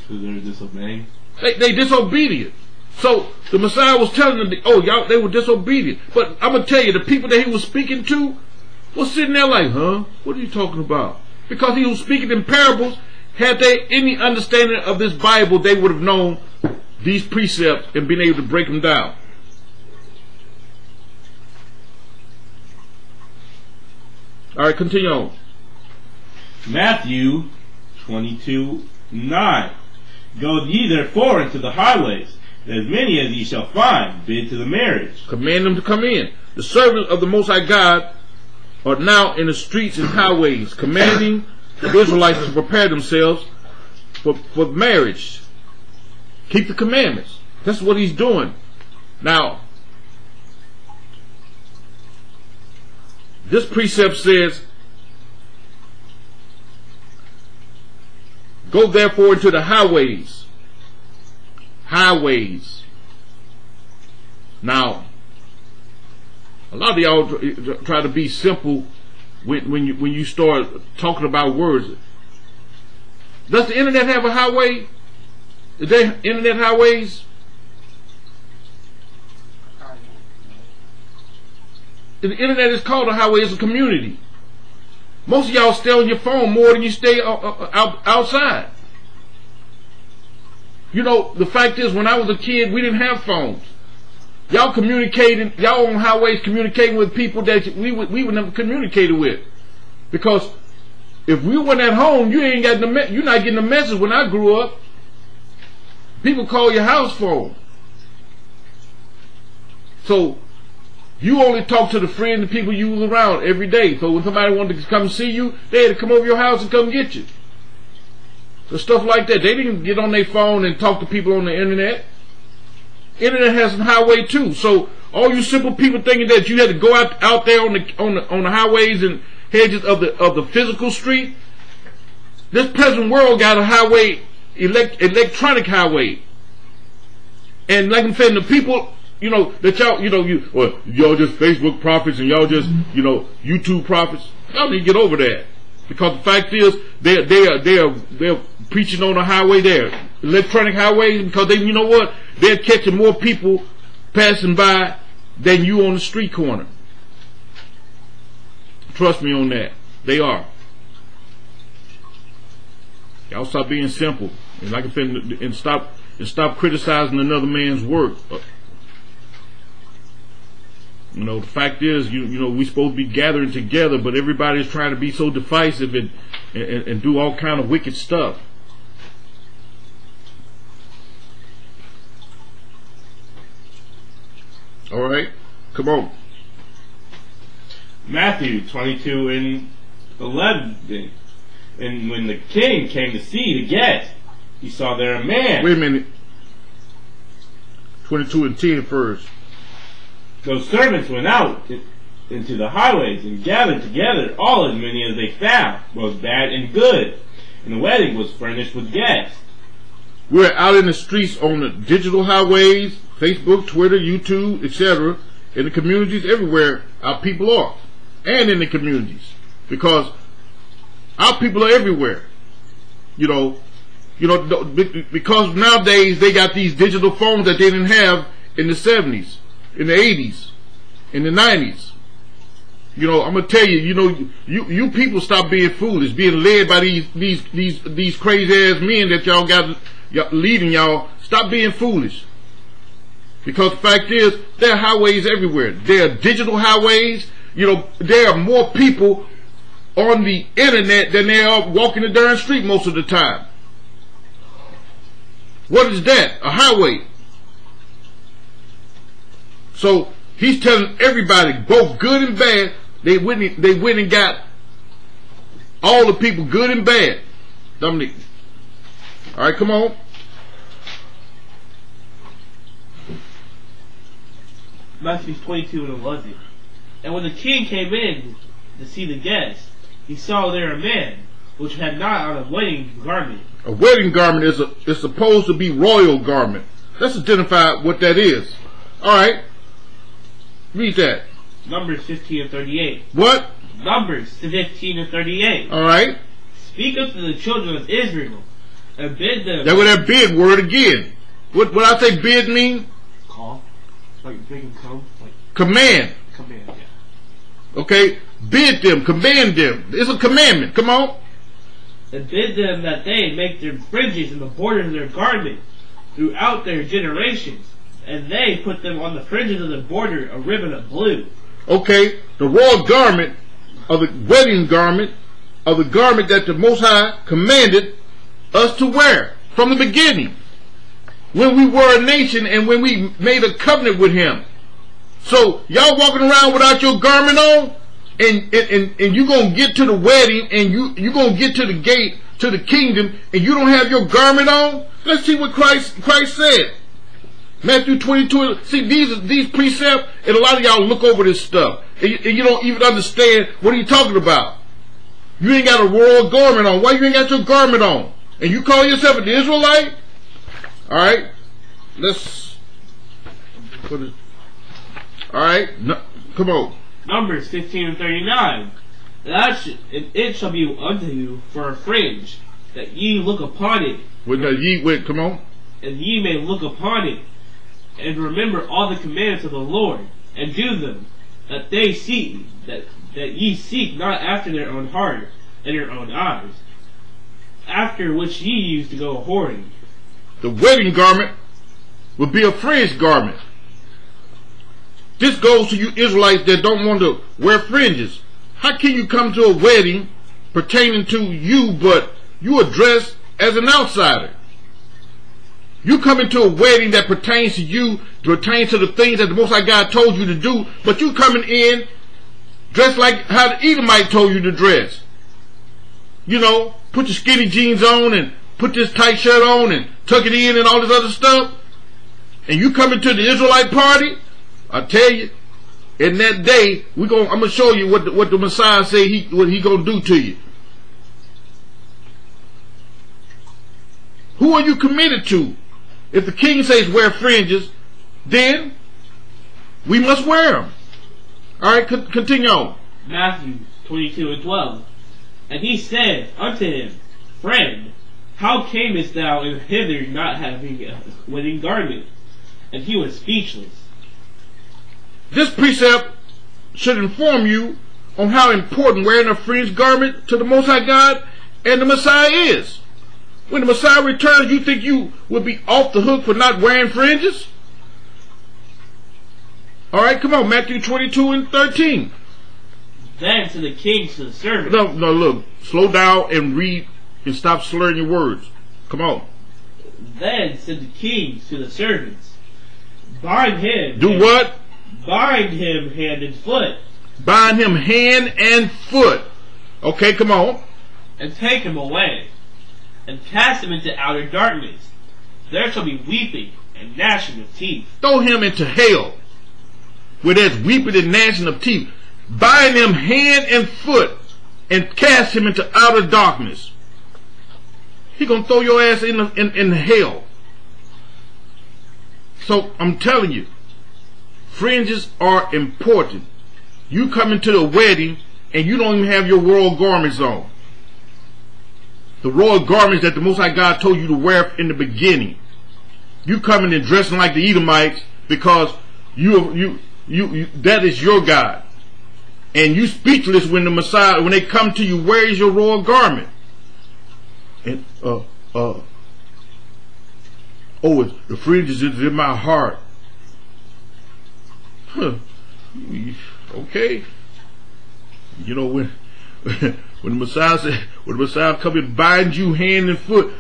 Because they're disobeying. They disobedient. So the Messiah was telling them, oh, y'all, they were disobedient. But I'm gonna tell you, the people that he was speaking to was sitting there like, huh? What are you talking about? Because he was speaking in parables. Had they any understanding of this Bible, they would have known these precepts and been able to break them down. All right, continue on. Matthew 22:9. Go ye therefore into the highways, that as many as ye shall find, bid to the marriage. Command them to come in. The servants of the Most High God are now in the streets and highways, commanding the Israelites to prepare themselves for marriage. Keep the commandments. That's what he's doing. Now, this precept says, go therefore into the highways. Highways. Now, a lot of y'all try to be simple when you start talking about words. Does the internet have a highway? Is there internet highways? The internet is called a highway. It's a community. Most of y'all stay on your phone more than you stay outside. You know, the fact is, when I was a kid, we didn't have phones. Y'all communicating, y'all on highways communicating with people that we would never communicate with. Because if we weren't at home, you're not getting the message. When I grew up, people call your house phone. So you only talk to the friends and people you was around every day. So when somebody wanted to come see you, they had to come over your house and come get you. So stuff like that. They didn't get on their phone and talk to people on the internet. Internet has a highway too. So all you simple people thinking that you had to go out there on the highways and hedges of the physical street. This present world got a highway, electronic highway. And like I'm saying, the people, you know, that y'all, you know, y'all just Facebook prophets and y'all just, you know, YouTube prophets. Y'all need to get over that, because the fact is they're preaching on the highway there, electronic highways, because they, you know what, they're catching more people passing by than you on the street corner. Trust me on that. They are. Y'all stop being simple and like I said, and stop criticizing another man's work. You know, the fact is, you know, we're supposed to be gathering together, but everybody's trying to be so divisive and do all kind of wicked stuff. All right, come on. Matthew 22:11. And when the king came to see the guest, he saw there a man. Wait a minute. 22:10 first. Those servants went out into the highways and gathered together all as many as they found, both bad and good. And the wedding was furnished with guests. We're out in the streets on the digital highways, Facebook, Twitter, YouTube, etc. In the communities everywhere, our people are. And in the communities. Because our people are everywhere. You know, because nowadays they got these digital phones that they didn't have in the 70s. In the 80s, in the 90s. You know, I'm gonna tell you, you know, you people stop being foolish, being led by these crazy ass men that y'all got leading y'all. Stop being foolish. Because the fact is, there are highways everywhere. There are digital highways. You know, there are more people on the internet than they are walking the darn street most of the time. What is that? A highway. So he's telling everybody, both good and bad, they went and got all the people, good and bad. Dominique. All right, come on. Matthew 22:11. And when the king came in to see the guests, he saw there a man which had not on a wedding garment. A wedding garment is supposed to be royal garment. Let's identify what that is. All right, read that. Numbers 15:38. What? Numbers 15:38. All right. Speak unto the children of Israel and bid them. That with that bid word again. What I say bid mean? Call. Like big and come, like command. Command, yeah. Okay? Bid them, command them. It's a commandment. Come on. And bid them that they make their fringes and the borders of their garment throughout their generations. And they put them on the fringes of the border, a ribbon of blue. Okay, the royal garment of the wedding garment of the garment that the Most High commanded us to wear from the beginning. When we were a nation and when we made a covenant with him. So y'all walking around without your garment on, and you're gonna get to the wedding and you're gonna get to the gate to the kingdom and you don't have your garment on. Let's see what Christ said. Matthew 22. See, these precepts, and a lot of y'all look over this stuff and you don't even understand what are you talking about. You ain't got a royal garment on. Why you ain't got your garment on? And you call yourself an Israelite? All right, let's put it. All right, no, come on. Numbers 15:39. And it shall be unto you for a fringe, that ye look upon it. Wait, now ye wait. Come on. And ye may look upon it, and remember all the commandments of the Lord, and do them, that they seek that ye seek not after their own heart and their own eyes, after which ye used to go whoring. The wedding garment would be a fringe garment. This goes to you Israelites that don't want to wear fringes. How can you come to a wedding pertaining to you, but you are dressed as an outsider? You come into a wedding that pertains to you, pertains to the things that the Most High God told you to do, but you coming in dressed like how the Edomite told you to dress. You know, put your skinny jeans on and put this tight shirt on and tuck it in and all this other stuff, and you coming to the Israelite party. I tell you, in that day I'm gonna show you what the Messiah said what he gonna do to you. Who are you committed to? If the king says wear fringes, then we must wear them. All right, continue on. Matthew 22:12. And he said unto him, Friend, how camest thou in hither not having a wedding garment? And he was speechless. This precept should inform you on how important wearing a fringe garment to the Most High God and the Messiah is. When the Messiah returns, you think you will be off the hook for not wearing fringes? All right, come on, Matthew 22:13. Then to the king's servant. No, look, slow down and read. And stop slurring your words. Come on. Then said the king to the servants, Bind him. Do what? Bind him hand and foot. Bind him hand and foot. Okay, come on. And take him away, and cast him into outer darkness. There shall be weeping and gnashing of teeth. Throw him into hell, where there's weeping and gnashing of teeth. Bind him hand and foot, and cast him into outer darkness. He gonna throw your ass in hell. So I'm telling you, fringes are important. You come into the wedding and you don't even have your royal garments on. The royal garments that the Most High God told you to wear in the beginning. You coming and dressing like the Edomites because you That is your God. And you speechless when the Messiah, when they come to you, where is your royal garment? And oh, the freedom is in my heart. Huh. Okay. You know, when the Messiah come and bind you hand and foot,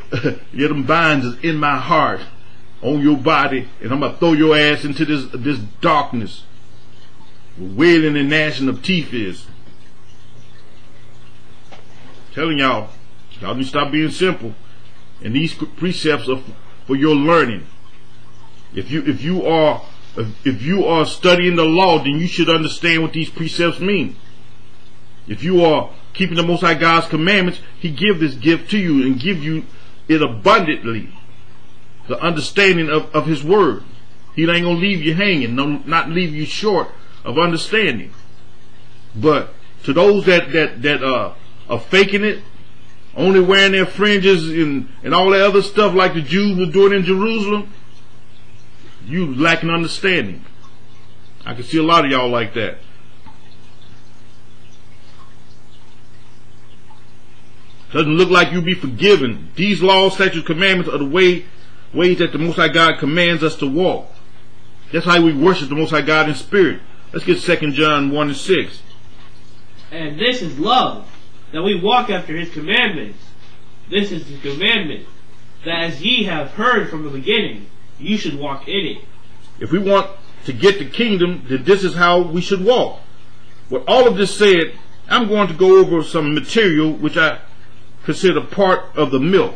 yeah, them binds is in my heart, on your body, and I'm gonna throw your ass into this darkness. Wailing and gnashing of teeth is. I'm telling y'all, y'all need to stop being simple. And these precepts are for your learning. If you are studying the law, then you should understand what these precepts mean. If you are keeping the Most High God's commandments, He give this gift to you and give you it abundantly. The understanding of His word. He ain't gonna leave you hanging, not leave you short of understanding. But to those that are faking it, only wearing their fringes and all that other stuff like the Jews were doing in Jerusalem, you lacking understanding. I can see a lot of y'all like that. Doesn't look like you'll be forgiven. These laws, statutes, commandments are the ways that the Most High God commands us to walk. That's how we worship the Most High God in spirit. Let's get 2 John 1 and 6. And this is love, that we walk after His commandments. This is His commandment, that as ye have heard from the beginning, you should walk in it. If we want to get the kingdom, then this is how we should walk. With all of this said, I'm going to go over some material which I consider part of the milk,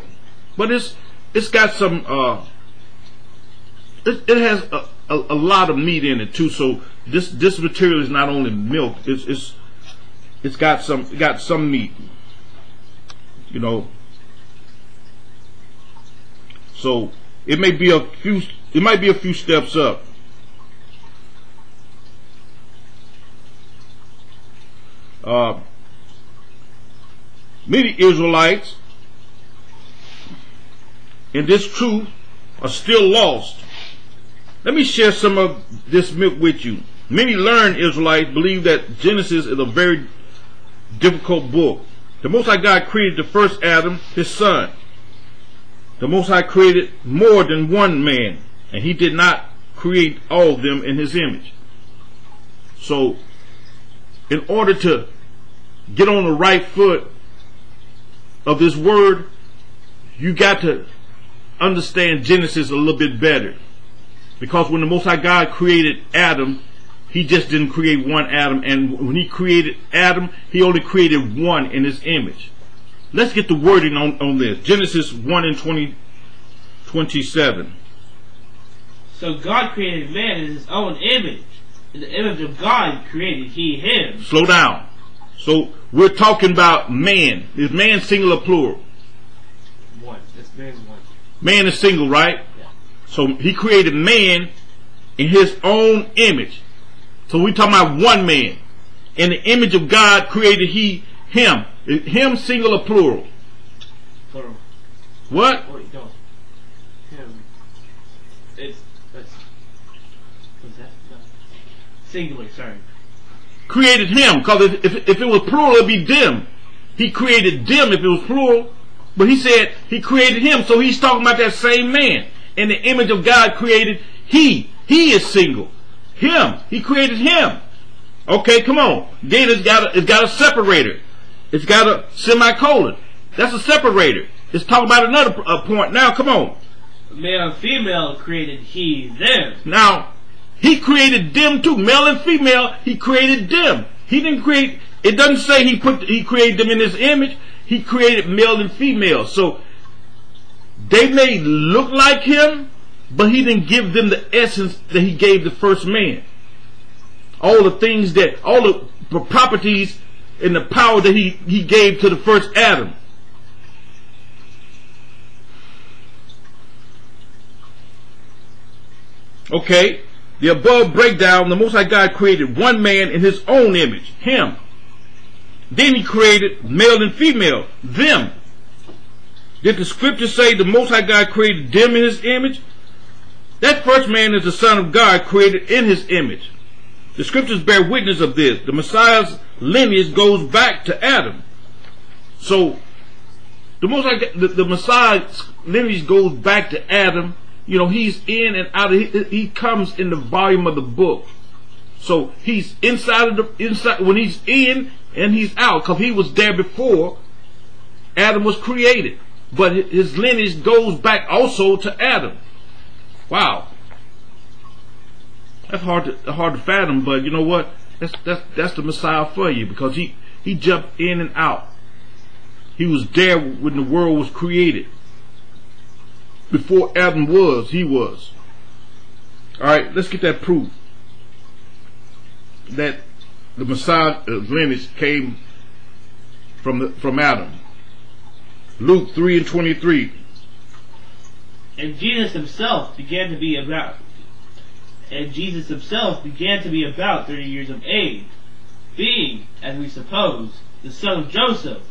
but it's got some it has a lot of meat in it too. So this material is not only milk; it's got some meat, you know. So it may be a few steps up. Many Israelites in this truth are still lost. Let me share some of this myth with you. Many learned Israelites believe that Genesis is a very difficult book. The Most High God created the first Adam, his son. The Most High created more than one man, and He did not create all of them in His image. So, in order to get on the right foot of this word, you got to understand Genesis a little bit better, because when the Most High God created Adam, He just didn't create one Adam, and when He created Adam, He only created one in His image. Let's get the wording on this. Genesis 1 and 27. So God created man in His own image. In the image of God created He him. Slow down. So we're talking about man. Is man single or plural? One. That's man's one. Man is single, right? Yeah. So He created man in His own image. So we're talking about one man. In the image of God created He him. Is him single or plural? Plural. What? Wait, no. Him. What's that? No. Singular, sorry. Created him, because if it was plural, it'd be them. He created them if it was plural, but He said He created him, so He's talking about that same man. In the image of God created He. He is single. Him. He created him. Okay, come on. Then it's got a separator. It's got a semicolon. That's a separator. It's talking about another point. Now, come on. Male and female created He them. Now, He created them too, male and female. He created them. He didn't create. It doesn't say He created them in His image. He created male and female. So they may look like Him, but He didn't give them the essence that He gave the first man. All the things that, all the properties and the power that He gave to the first Adam. Okay. The above breakdown, the Most High God created one man in His own image, him. Then He created male and female, them. Did the scripture say the Most High God created them in His image? That first man is the Son of God created in His image. The scriptures bear witness of this. The Messiah's lineage goes back to Adam. So the Messiah's lineage goes back to Adam. You know, he's in and out of, he comes in the volume of the book. So he's inside of the inside when he's in and he's out, because he was there before Adam was created. But his lineage goes back also to Adam. Wow. That's hard to fathom, but you know what? That's the Messiah for you, because he jumped in and out. He was there when the world was created. Before Adam was, he was. Alright, let's get that proof that the Messiah's lineage came from Adam. Luke 3:23. And Jesus himself began to be about 30 years of age, being, as we suppose, the son of Joseph,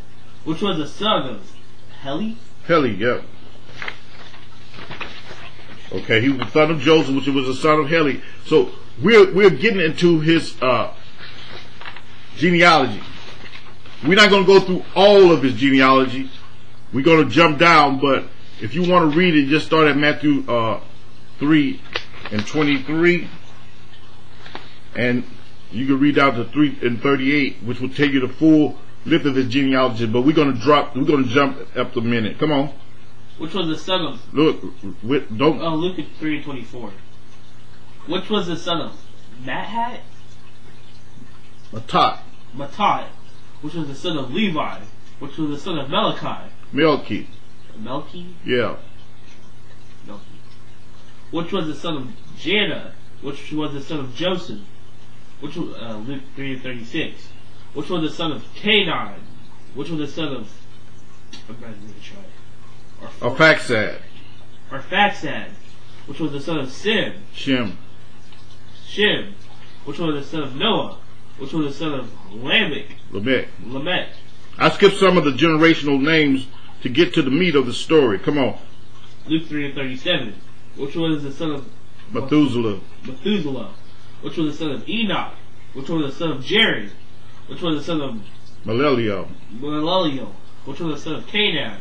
which was the son of Heli? Heli, yep. Okay, he was the son of Joseph, which was the son of Heli. So we're getting into his genealogy. We're not going to go through all of his genealogy. We're going to jump down, but if you want to read it, just start at Matthew 3:23, and you can read out to 3:38, which will tell you the full length of his genealogy. But we're going to jump up a minute. Come on. Which was the son of? Luke 3:24. Which was the son of Mattat, which was the son of Levi, which was the son of Melchi. Melchi? Yeah. Melchi. Which was the son of Jada, which was the son of Joseph, which was Luke 3:36, which was the son of Canaan, which was the son of Arphaxad, which was the son of Shem, which was the son of Noah, which was the son of Lamech. I skipped some of the generational names to get to the meat of the story. Come on. Luke 3:37, which was the son of Methuselah, which was the son of Enoch, which was the son of Jared, which was the son of Malelio, which was the son of Canaan.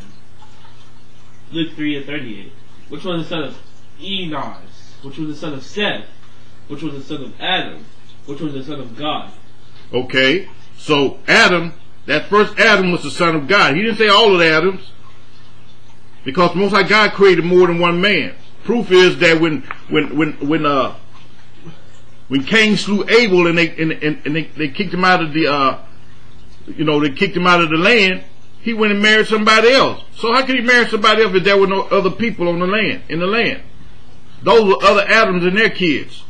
Luke 3:38, which was the son of Enos, which was the son of Seth, which was the son of Adam, which was the son of God. Okay, so Adam, that first Adam was the son of God. He didn't say all of the Adams, because Most High God created more than one man. Proof is that when Cain slew Abel and they kicked him out of the land, he went and married somebody else. So how could he marry somebody else if there were no other people on the land? Those were other Adams and their kids.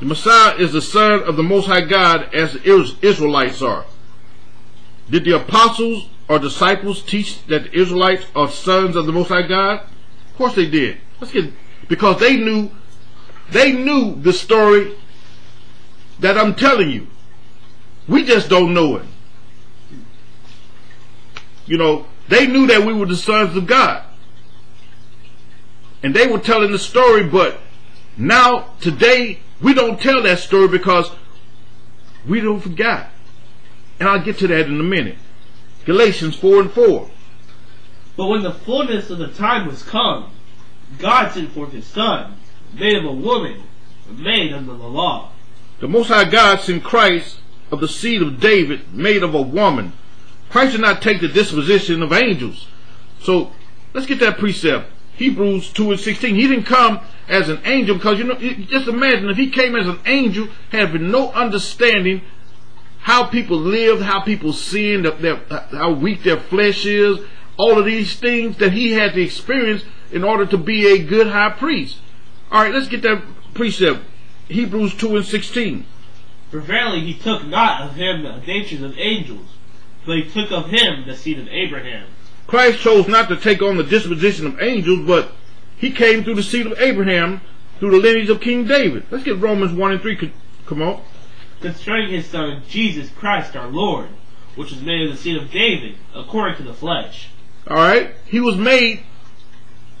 The Messiah is the son of the Most High God, as the Israelites are. Did the apostles or disciples teach that the Israelites are sons of the Most High God? Of course they did. Because they knew the story that I'm telling you. We just don't know it. You know, they knew that we were the sons of God, and they were telling the story. But now, today, we don't tell that story because we don't forget. And I'll get to that in a minute. Galatians 4:4. But when the fullness of the time was come, God sent forth his Son, made of a woman, made under the law. The Most High God sent Christ, of the seed of David, made of a woman. Christ did not take the disposition of angels. So let's get that precept. Hebrews 2:16. He didn't come as an angel, because just imagine if he came as an angel, having no understanding how people live, how people sin, how weak their flesh is, all of these things that he had to experience in order to be a good high priest. Alright, let's get that precept. Hebrews 2:16. For verily he took not of him the natures of angels, but he took of him the seed of Abraham. Christ chose not to take on the disposition of angels, but he came through the seed of Abraham, through the lineage of King David. Let's get Romans 1:3. Come on. Concerning his son, Jesus Christ our Lord, which was made of the seed of David, according to the flesh. Alright, he was made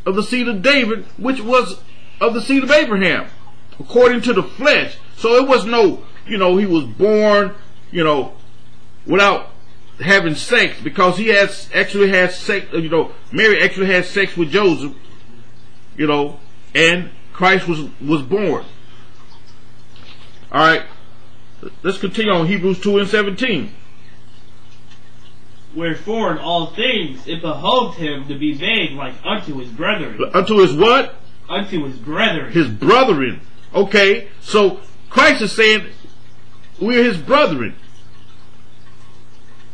of the seed of David, which was of the seed of Abraham. according to the flesh. So it was no, you know, he was born, you know, without having sex, because he has actually had sex, you know, Mary actually had sex with Joseph, you know, and Christ was born. All right, let's continue on Hebrews 2:17. Wherefore in all things it behoved him to be made like unto his brethren. Unto his what? Unto his brethren. His brethren. Okay, so Christ is saying we're his brethren.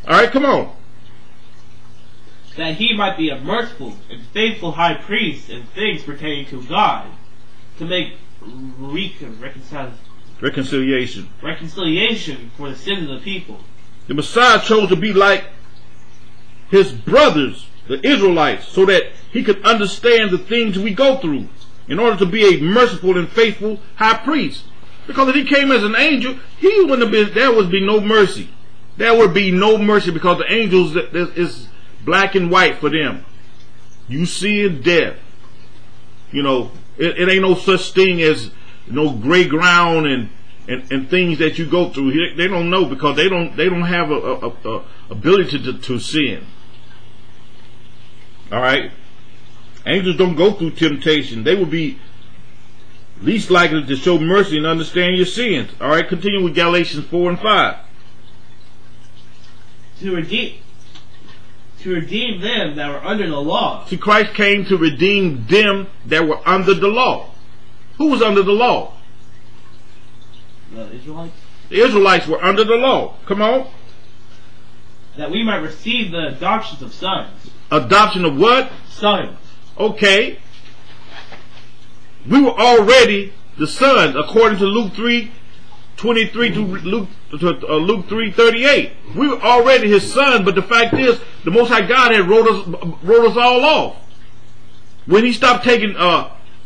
All right, come on. That he might be a merciful and faithful high priest in things pertaining to God, to make reconciliation for the sins of the people. The Messiah chose to be like his brothers, the Israelites, so that he could understand the things we go through, in order to be a merciful and faithful high priest. Because if he came as an angel, he wouldn't have been, there would be no mercy. There would be no mercy, because the angels is black and white for them. You see it, death. You know, it ain't no such thing as no gray ground and things that you go through. They don't know, because they don't have a ability to sin. All right, angels don't go through temptation. They would be least likely to show mercy and understand your sins. All right, continue with Galatians 4:5. To redeem them that were under the law. See, Christ came to redeem them that were under the law. Who was under the law? The Israelites. The Israelites were under the law. Come on. That we might receive the adoption of sons. Adoption of what? Sons. Okay. We were already the sons, according to Luke 3:23 to Luke 3:38. We were already his son, but the fact is, the Most High God had wrote us all off when he stopped taking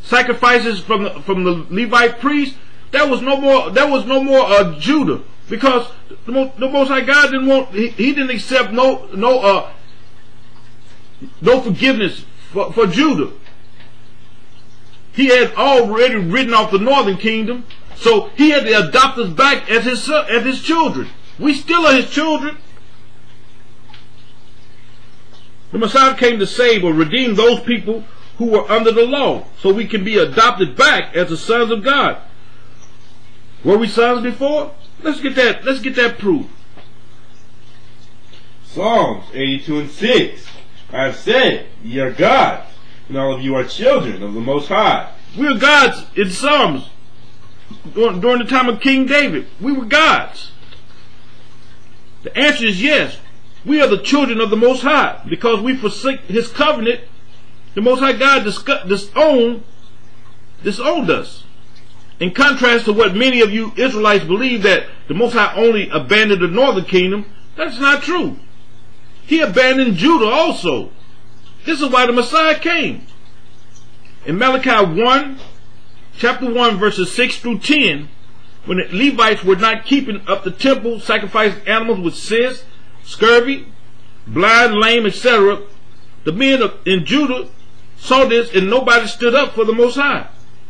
sacrifices from the Levite priest. There was no more. There was no more Judah, because the Most High God didn't want. He didn't accept no forgiveness for Judah. He had already written off the northern kingdom. So he had to adopt us back as his son, as his children. We still are his children. The Messiah came to save or redeem those people who were under the law, so we can be adopted back as the sons of God. Were we sons before? Let's get that proof. Psalms 82:6. I have said, ye are gods, and all of you are children of the Most High. We are gods in Psalms. During the time of King David, we were gods. The answer is yes. We are the children of the Most High, because we forsake his covenant. The Most High God disowned us. In contrast to what many of you Israelites believe, that the Most High only abandoned the northern kingdom, that's not true. He abandoned Judah also. This is why the Messiah came. In Malachi 1:6-10, when the Levites were not keeping up the temple, sacrificing animals with cysts, scurvy, blind, lame, etc., the men in Judah saw this, and nobody stood up for the Most High.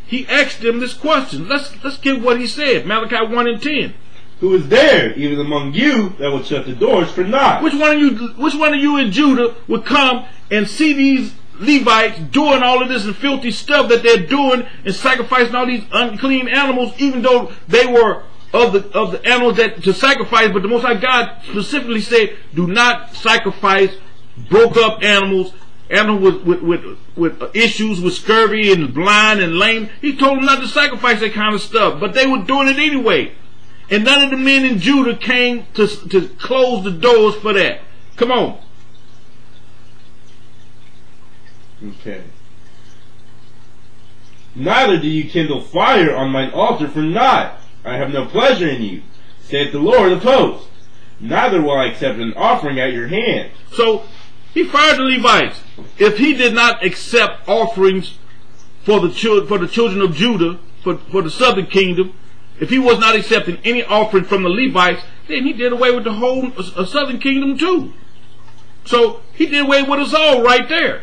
He asked them this question. Let's get what he said. Malachi 1:10. Who is there, even among you, that will shut the doors for naught? Which one of you in Judah would come and see these Levites doing all of this and filthy stuff that they're doing, and sacrificing all these unclean animals, even though they were of the animals that to sacrifice? But the Most High God specifically said, do not sacrifice broke up animals with issues, with scurvy and blind and lame. He told them not to sacrifice that kind of stuff, but they were doing it anyway. And none of the men in Judah came to close the doors for that. Come on. Okay. Neither do you kindle fire on mine altar for naught. I have no pleasure in you, saith the Lord of hosts. Neither will I accept an offering at your hand. So he fired the Levites. If he did not accept offerings for the children of Judah, for the southern kingdom, if he was not accepting any offering from the Levites, then he did away with the whole southern kingdom too. So he did away with us all right there.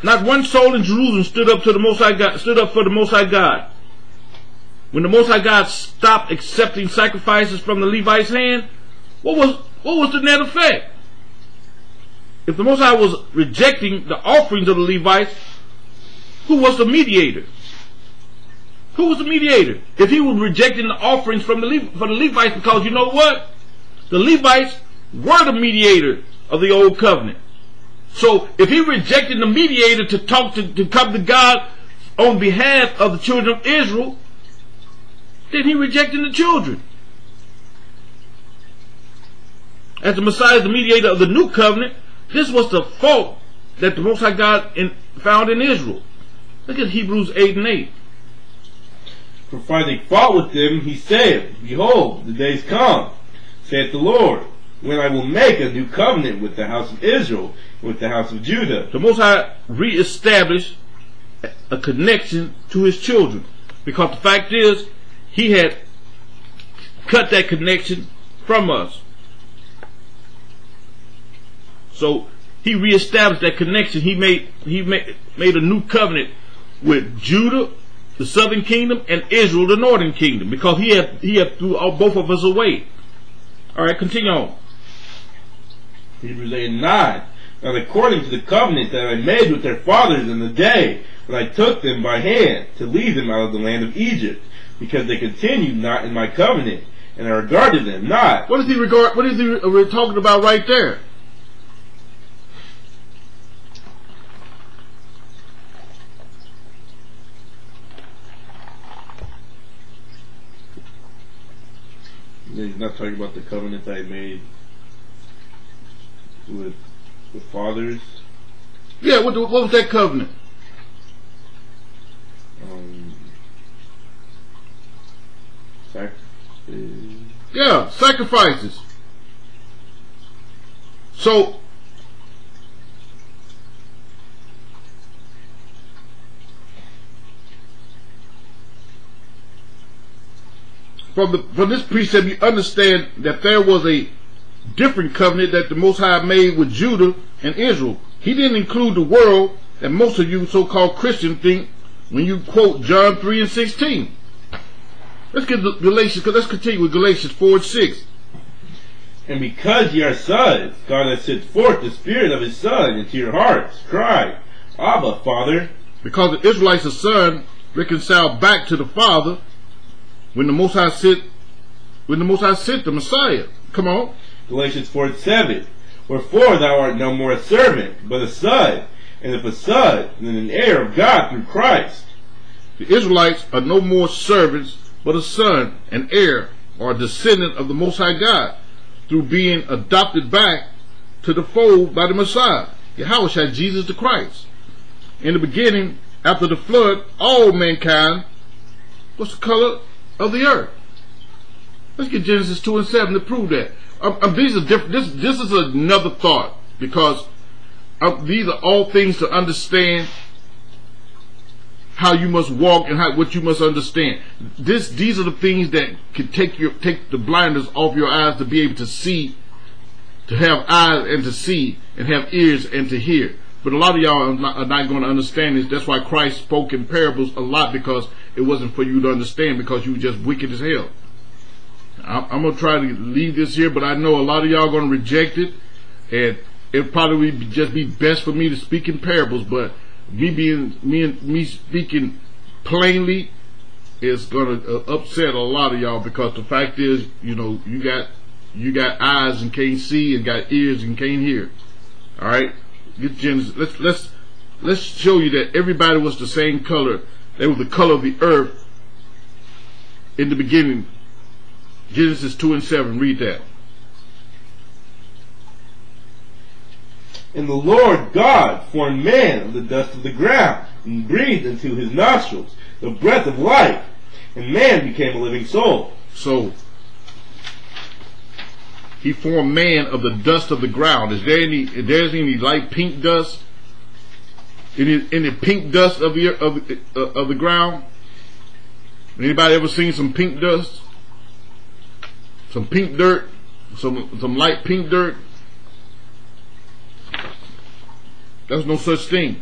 Not one soul in Jerusalem stood up for the Most High God. When the Most High God stopped accepting sacrifices from the Levites' hand, what was the net effect? If the Most High was rejecting the offerings of the Levites, who was the mediator? Who was the mediator? If he was rejecting the offerings from the Levites, because you know what? The Levites were the mediator of the Old Covenant. So if he rejected the mediator to talk to come to God on behalf of the children of Israel, then he rejected the children. As the Messiah is the mediator of the new covenant, this was the fault that the Most High God found in Israel. Look at Hebrews 8:8. For finding fault with them, he said, "Behold, the days come, saith the Lord, when I will make a new covenant with the house of Israel, with the house of Judah." The Most High reestablished a connection to his children, because the fact is, he had cut that connection from us. So he reestablished that connection. He made a new covenant with Judah, the southern kingdom, and Israel, the northern kingdom, because he had threw both of us away. All right, continue on. Hebrews 8:9. And according to the covenant that I made with their fathers in the day when I took them by hand to lead them out of the land of Egypt, because they continued not in my covenant, and I regarded them not. What is he talking about right there? He's not talking about the covenant I made with the fathers. Yeah, what was that covenant? Sacrifices. So From this precept, you understand that there was a different covenant that the Most High made with Judah and Israel. He didn't include the world that most of you so-called Christians think when you quote John 3:16. Let's get Galatians. Let's continue with Galatians 4:6. And because ye are sons, God has sent forth the Spirit of His Son into your hearts, cry, Abba, Father. Because the Israelites, the Son reconciled back to the Father. When the Most High sent the Messiah. Come on. Galatians 4:7. Wherefore thou art no more a servant, but a son, and if a son, then an heir of God through Christ. The Israelites are no more servants, but a son, an heir, or a descendant of the Most High God, through being adopted back to the fold by the Messiah, Yahawahshi, Jesus the Christ. In the beginning, after the flood, all mankind was the color of the earth. Let's get Genesis 2:7 to prove that. These are different. This is another thought, because these are all things to understand how you must walk and what you must understand. These are the things that can take the blinders off your eyes to be able to see, to have eyes and to see, and have ears and to hear. But a lot of y'all are not going to understand this. That's why Christ spoke in parables a lot, because it wasn't for you to understand, because you were just wicked as hell. I'm going to try to leave this here, but I know a lot of y'all are going to reject it, and it probably would just be best for me to speak in parables, but me speaking plainly is going to upset a lot of y'all, because the fact is, you know, you got eyes and can't see, and got ears and can't hear. All right? Let's show you that everybody was the same color. They were the color of the earth in the beginning. Genesis 2:7. Read that. And the Lord God formed man of the dust of the ground, and breathed into his nostrils the breath of life, and man became a living soul. So he formed man of the dust of the ground. Is there any light pink dust? Any pink dust of the ground? Anybody ever seen some pink dust? Some pink dirt? Some light pink dirt? There's no such thing.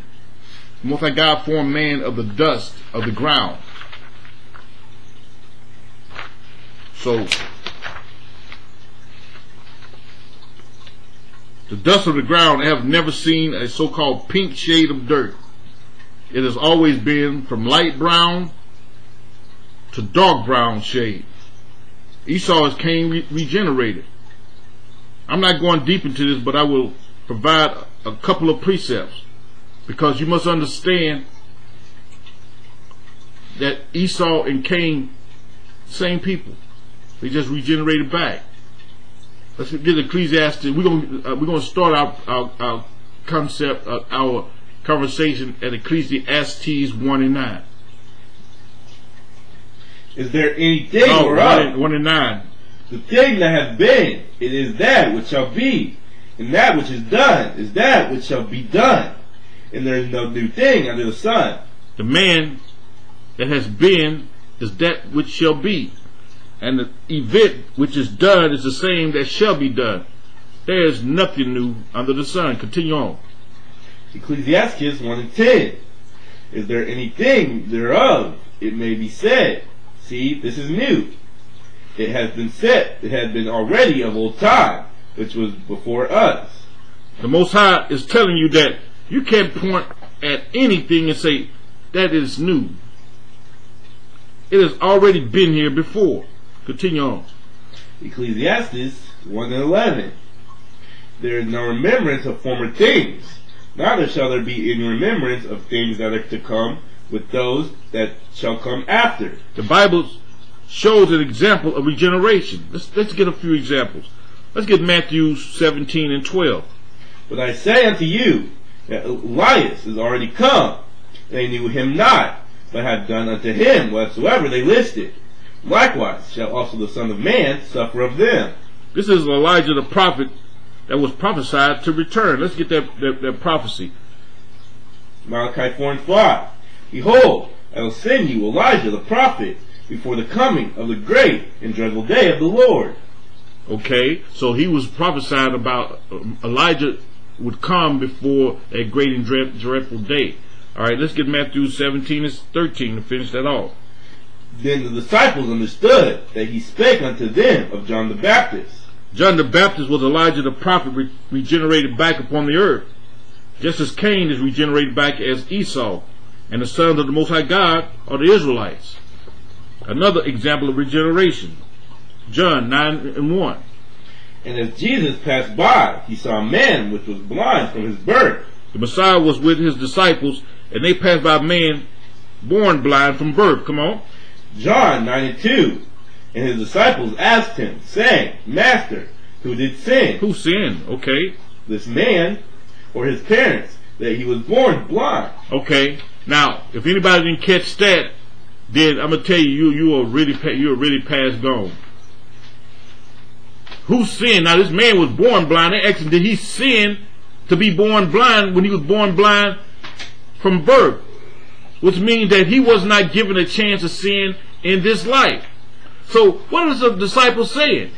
The Most High God formed man of the dust of the ground. So the dust of the ground have never seen a so-called pink shade of dirt. It has always been from light brown to dark brown shade. Esau is Cain regenerated. I'm not going deep into this, but I will provide a couple of precepts, because you must understand that Esau and Cain, same people. They just regenerated back. Let's get Ecclesiastes. We're gonna start our concept, our conversation at Ecclesiastes 1:9. Is there any thing, right? 1:9. The thing that hath been, it is that which shall be, and that which is done is that which shall be done, and there is no new thing under the sun. The man that has been is that which shall be, and the event which is done is the same that shall be done. There is nothing new under the sun. Continue on. Ecclesiastes 1:10. Is there anything thereof? It may be said, see, this is new. It has been said, it has been already of old time, which was before us. The Most High is telling you that you can't point at anything and say, that is new. It has already been here before. Continue on. Ecclesiastes 1:11. There is no remembrance of former things, neither shall there be any remembrance of things that are to come with those that shall come after. The Bible shows an example of regeneration. Let's get a few examples. Let's get Matthew 17:12. But I say unto you, that Elias is already come, and they knew him not, but have done unto him whatsoever they listed. Likewise shall also the Son of Man suffer of them. This is Elijah the prophet that was prophesied to return. Let's get that prophecy. Malachi 4:5. Behold, I will send you Elijah the prophet before the coming of the great and dreadful day of the Lord. Okay, so he was prophesying about Elijah would come before a great and dreadful day. Alright, let's get Matthew 17:13 to finish that off. Then the disciples understood that he spake unto them of John the Baptist. John the Baptist was Elijah the prophet regenerated back upon the earth, just as Cain is regenerated back as Esau, and the sons of the Most High God are the Israelites. Another example of regeneration, John 9:1. And as Jesus passed by, he saw a man which was blind from his birth. The Messiah was with his disciples, and they passed by a man born blind from birth. Come on. John 9:2. And his disciples asked him, saying, Master, who did sin? Who sinned? Okay. This man or his parents, that he was born blind. Okay. Now, if anybody didn't catch that, then I'm gonna tell you, you are really past gone. Who sinned? Now, this man was born blind. They asked him, did he sin to be born blind when he was born blind from birth? Which means that he was not given a chance to sin in this life. So what is the disciple saying?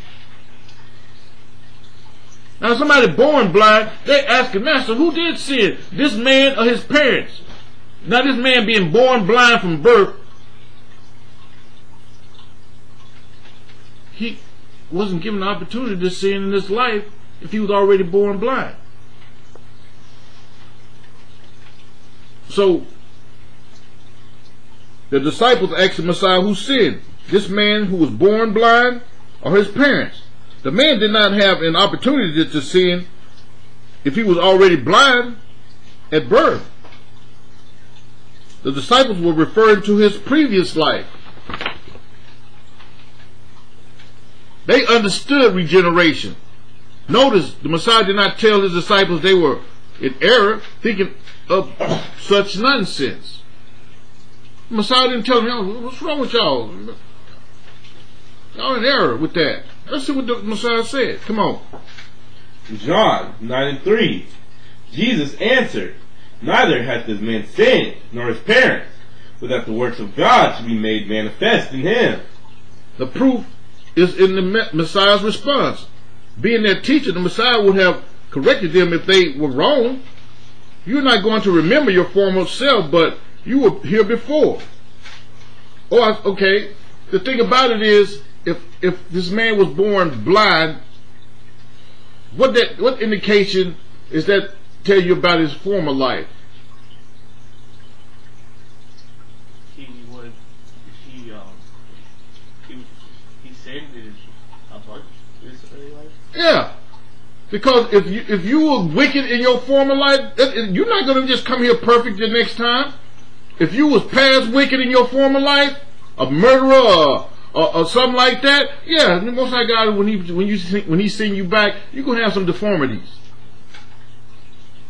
Now, somebody born blind, they ask him, Master, who did sin? This man or his parents? Now, this man being born blind from birth, he wasn't given the opportunity to sin in this life if he was already born blind. So the disciples asked the Messiah, who sinned? This man who was born blind or his parents? The man did not have an opportunity to sin if he was already blind at birth. The disciples were referring to his previous life. They understood regeneration. Notice the Messiah did not tell his disciples they were in error, thinking of such nonsense. The Messiah didn't tell them, y'all, what's wrong with y'all? Y'all in error with that. Let's see what the Messiah said. Come on. John 9:3. Jesus answered, Neither hath this man sinned, nor his parents, but that the works of God should be made manifest in him. The proof is in the Messiah's response. Being their teacher, the Messiah would have corrected them if they were wrong. You're not going to remember your former self, but you were here before. Okay, the thing about it is, if this man was born blind, what indication is that tell you about his former life? He saved his early life. Yeah, because if you were wicked in your former life, you're not going to just come here perfect the next time. If you was past wicked in your former life, a murderer or something like that, yeah, Most High God, when he send you back, you're gonna have some deformities.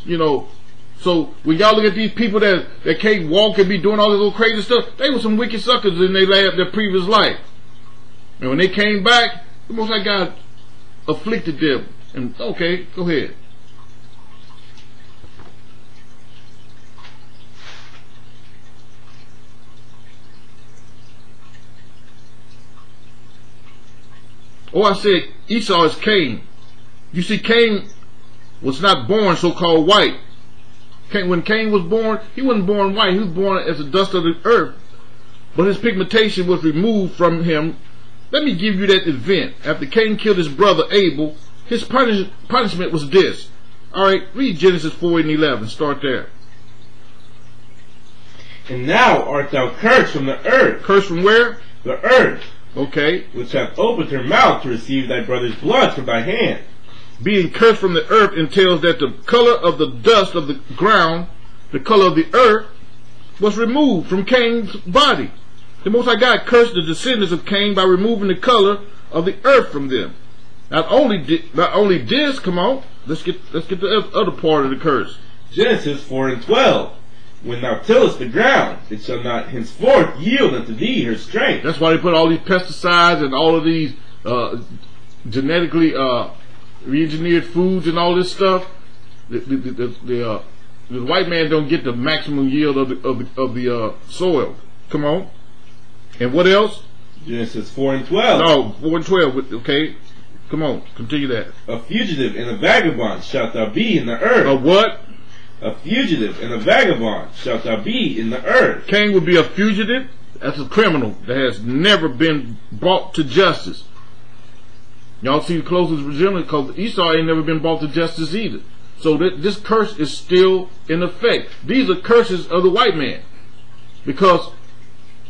You know, so when y'all look at these people that can't walk and be doing all this little crazy stuff, they were some wicked suckers in their previous life. And when they came back, the Most High God afflicted them. And okay, go ahead. Oh, I said Esau is Cain. You see, Cain was not born so-called white. When Cain was born, he wasn't born white. He was born as the dust of the earth. But his pigmentation was removed from him. Let me give you that event. After Cain killed his brother Abel, his punishment was this. All right, read Genesis 4:11. Start there. And now art thou cursed from the earth. Cursed from where? The earth. Okay. Which hath opened her mouth to receive thy brother's blood from thy hand. Being cursed from the earth entails that the color of the dust of the ground, the color of the earth, was removed from Cain's body. The Most High God cursed the descendants of Cain by removing the color of the earth from them. Not only this, come on, let's get the other part of the curse. Genesis 4:12. When thou tillest the ground, it shall not henceforth yield unto thee her strength. That's why they put all these pesticides and all of these genetically re-engineered foods and all this stuff. The white man don't get the maximum yield of the soil. Come on. And what else? Genesis 4:12. No, 4:12. Okay. Come on. Continue that. A fugitive and a vagabond shalt thou be in the earth. A what? A fugitive and a vagabond shalt thou be in the earth. Cain would be a fugitive. That's a criminal that has never been brought to justice. Y'all see the closest resemblance because Esau ain't never been brought to justice either. So this curse is still in effect. These are curses of the white man because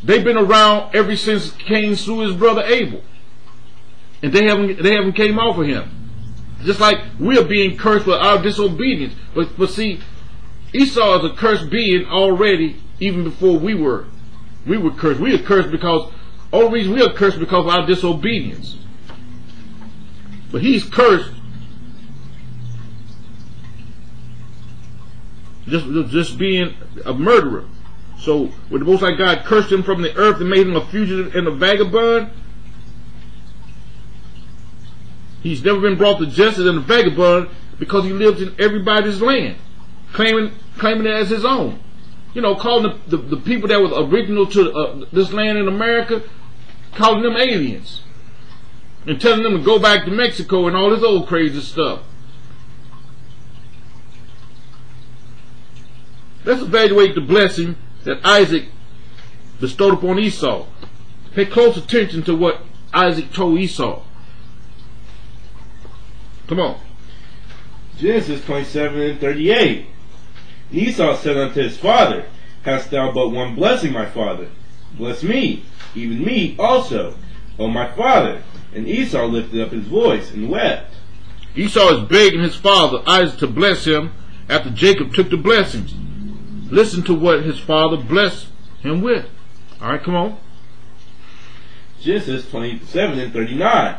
they've been around ever since Cain slew his brother Abel, and they haven't came off of him. Just like we're being cursed for our disobedience, but see, Esau is a cursed being already, even before we were. We were cursed. We are cursed because, only reason we are cursed because of our disobedience. But he's cursed. Just being a murderer. So when the Most High God cursed him from the earth and made him a fugitive and a vagabond, he's never been brought to justice and a vagabond because he lives in everybody's land, claiming it as his own. You know, calling the people that was original to this land in America, calling them aliens and telling them to go back to Mexico and all this old crazy stuff. Let's evaluate the blessing that Isaac bestowed upon Esau. Pay close attention to what Isaac told Esau. Come on. Genesis 27:38. And Esau said unto his father, hast thou but one blessing, my father? Bless me, even me also, O my father. And Esau lifted up his voice and wept. Esau is begging his father Isaac to bless him after Jacob took the blessings. Listen to what his father blessed him with. Alright, come on. Genesis 27:39.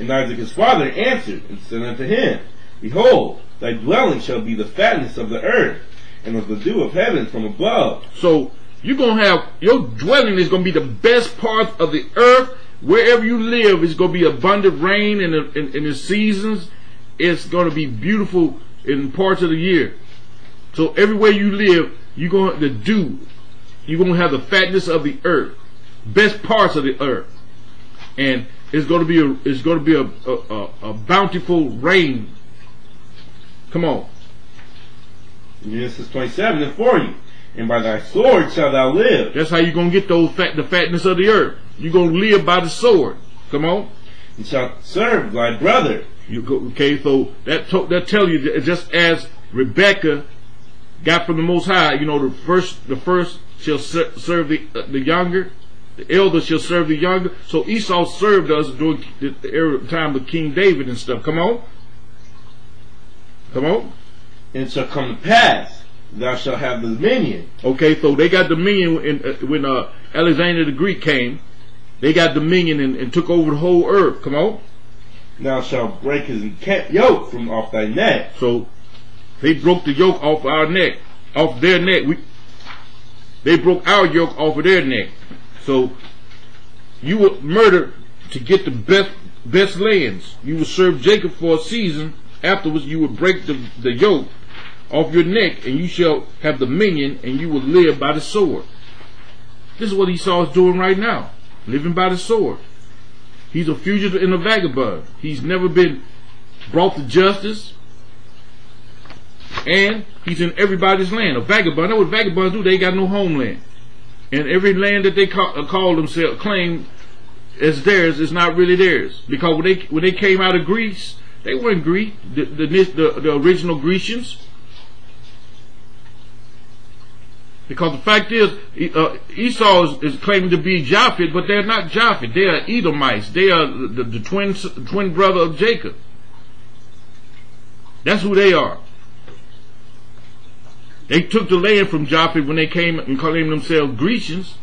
And Isaac his father answered and said unto him, behold, thy dwelling shall be the fatness of the earth, and of the dew of heaven from above. So you're gonna have your dwelling is gonna be the best part of the earth. Wherever you live, it's gonna be abundant rain in the seasons. It's gonna be beautiful in parts of the year. So everywhere you live, you're gonna have the fatness of the earth, best parts of the earth, and it's going to be a bountiful rain. Come on. Genesis 27:40. And by thy sword shalt thou live. That's how you're going to get the fatness of the earth. You're going to live by the sword. Come on. You shall serve thy brother. You go, okay, so that tells you that just as Rebekah got from the Most High, you know, the first shall serve the younger, the elder shall serve the younger. So Esau served us during the time of King David and stuff. Come on, come on. And it shall come to pass, thou shalt have dominion. Okay, so they got dominion when Alexander the Greek came. They got dominion and took over the whole earth. Come on. Thou shalt break his yoke from off thy neck. So they broke the yoke off our neck, off their neck. They broke our yoke off of their neck. So you would murder to get the best lands. You would serve Jacob for a season. Afterwards, you would break the yoke off your neck, and you shall have dominion, and you will live by the sword. This is what Esau is doing right now, living by the sword. He's a fugitive and a vagabond. He's never been brought to justice, and he's in everybody's land. A vagabond. That's what vagabonds do. They got no homeland, and every land that they call themselves claim as theirs is not really theirs. Because when they came out of Greece, they weren't Greek. The original Grecians. Because the fact is, Esau is claiming to be Japhet, but they're not Japhet. They are Edomites. They are the twin brother of Jacob. That's who they are. They took the land from Japhet when they came and claimed themselves Grecians.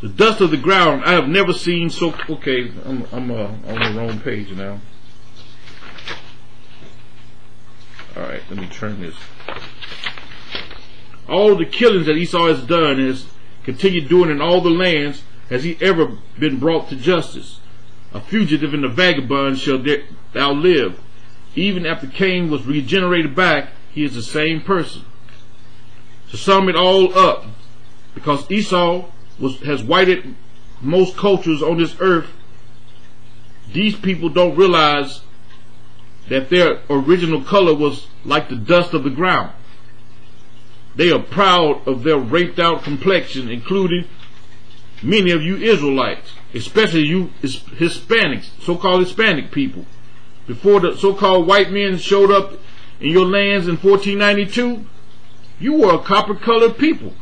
The dust of the ground I have never seen so... Okay, I'm on the wrong page now. Alright, let me turn this. All the killings that Esau has done and has continued doing in all the lands, has he ever been brought to justice? A fugitive and a vagabond shall thou live. Even after Cain was regenerated back, he is the same person. To sum it all up, because Esau has whited most cultures on this earth, these people don't realize that their original color was like the dust of the ground. They are proud of their raped out complexion, including many of you Israelites, especially you Hispanics, so-called Hispanic people. Before the so-called white men showed up in your lands in 1492, you were a copper-colored people.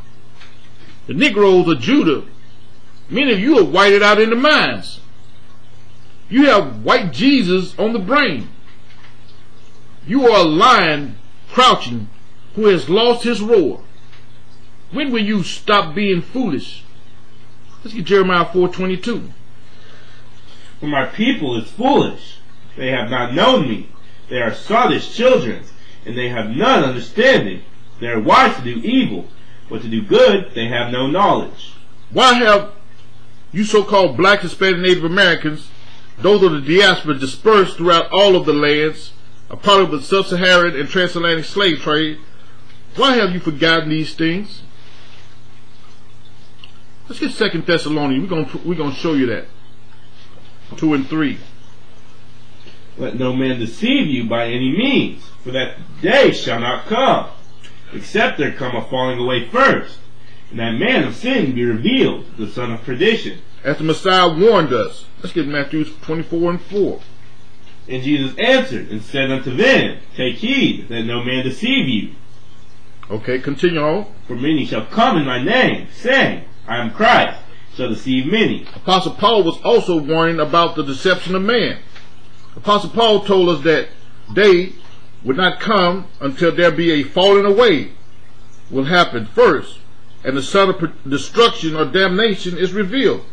The Negroes of Judah, many of you are whited out in the mines. You have white Jesus on the brain. You are a lion crouching who has lost his roar. When will you stop being foolish? Let's get Jeremiah 4:22. For my people is foolish. They have not known me. They are sottish children, and they have none understanding. They are wise to do evil, but to do good they have no knowledge. Why have you so-called black, Hispanic, Native Americans, those of the diaspora dispersed throughout all of the lands, a part of the sub-Saharan and transatlantic slave trade, why have you forgotten these things? Let's get 2 Thessalonians. We're gonna show you that. 2 and 3. Let no man deceive you by any means, for that day shall not come, except there come a falling away first, and that man of sin be revealed, the son of perdition. As the Messiah warned us. Let's get Matthew 24 and 4. And Jesus answered and said unto them, Take heed that no man deceive you. Okay, continue on. For many shall come in my name, saying, I am Christ, shall deceive many. Apostle Paul was also warning about the deception of man. Apostle Paul told us that they would not come until there be a falling away will happen first, and the son of destruction or damnation is revealed.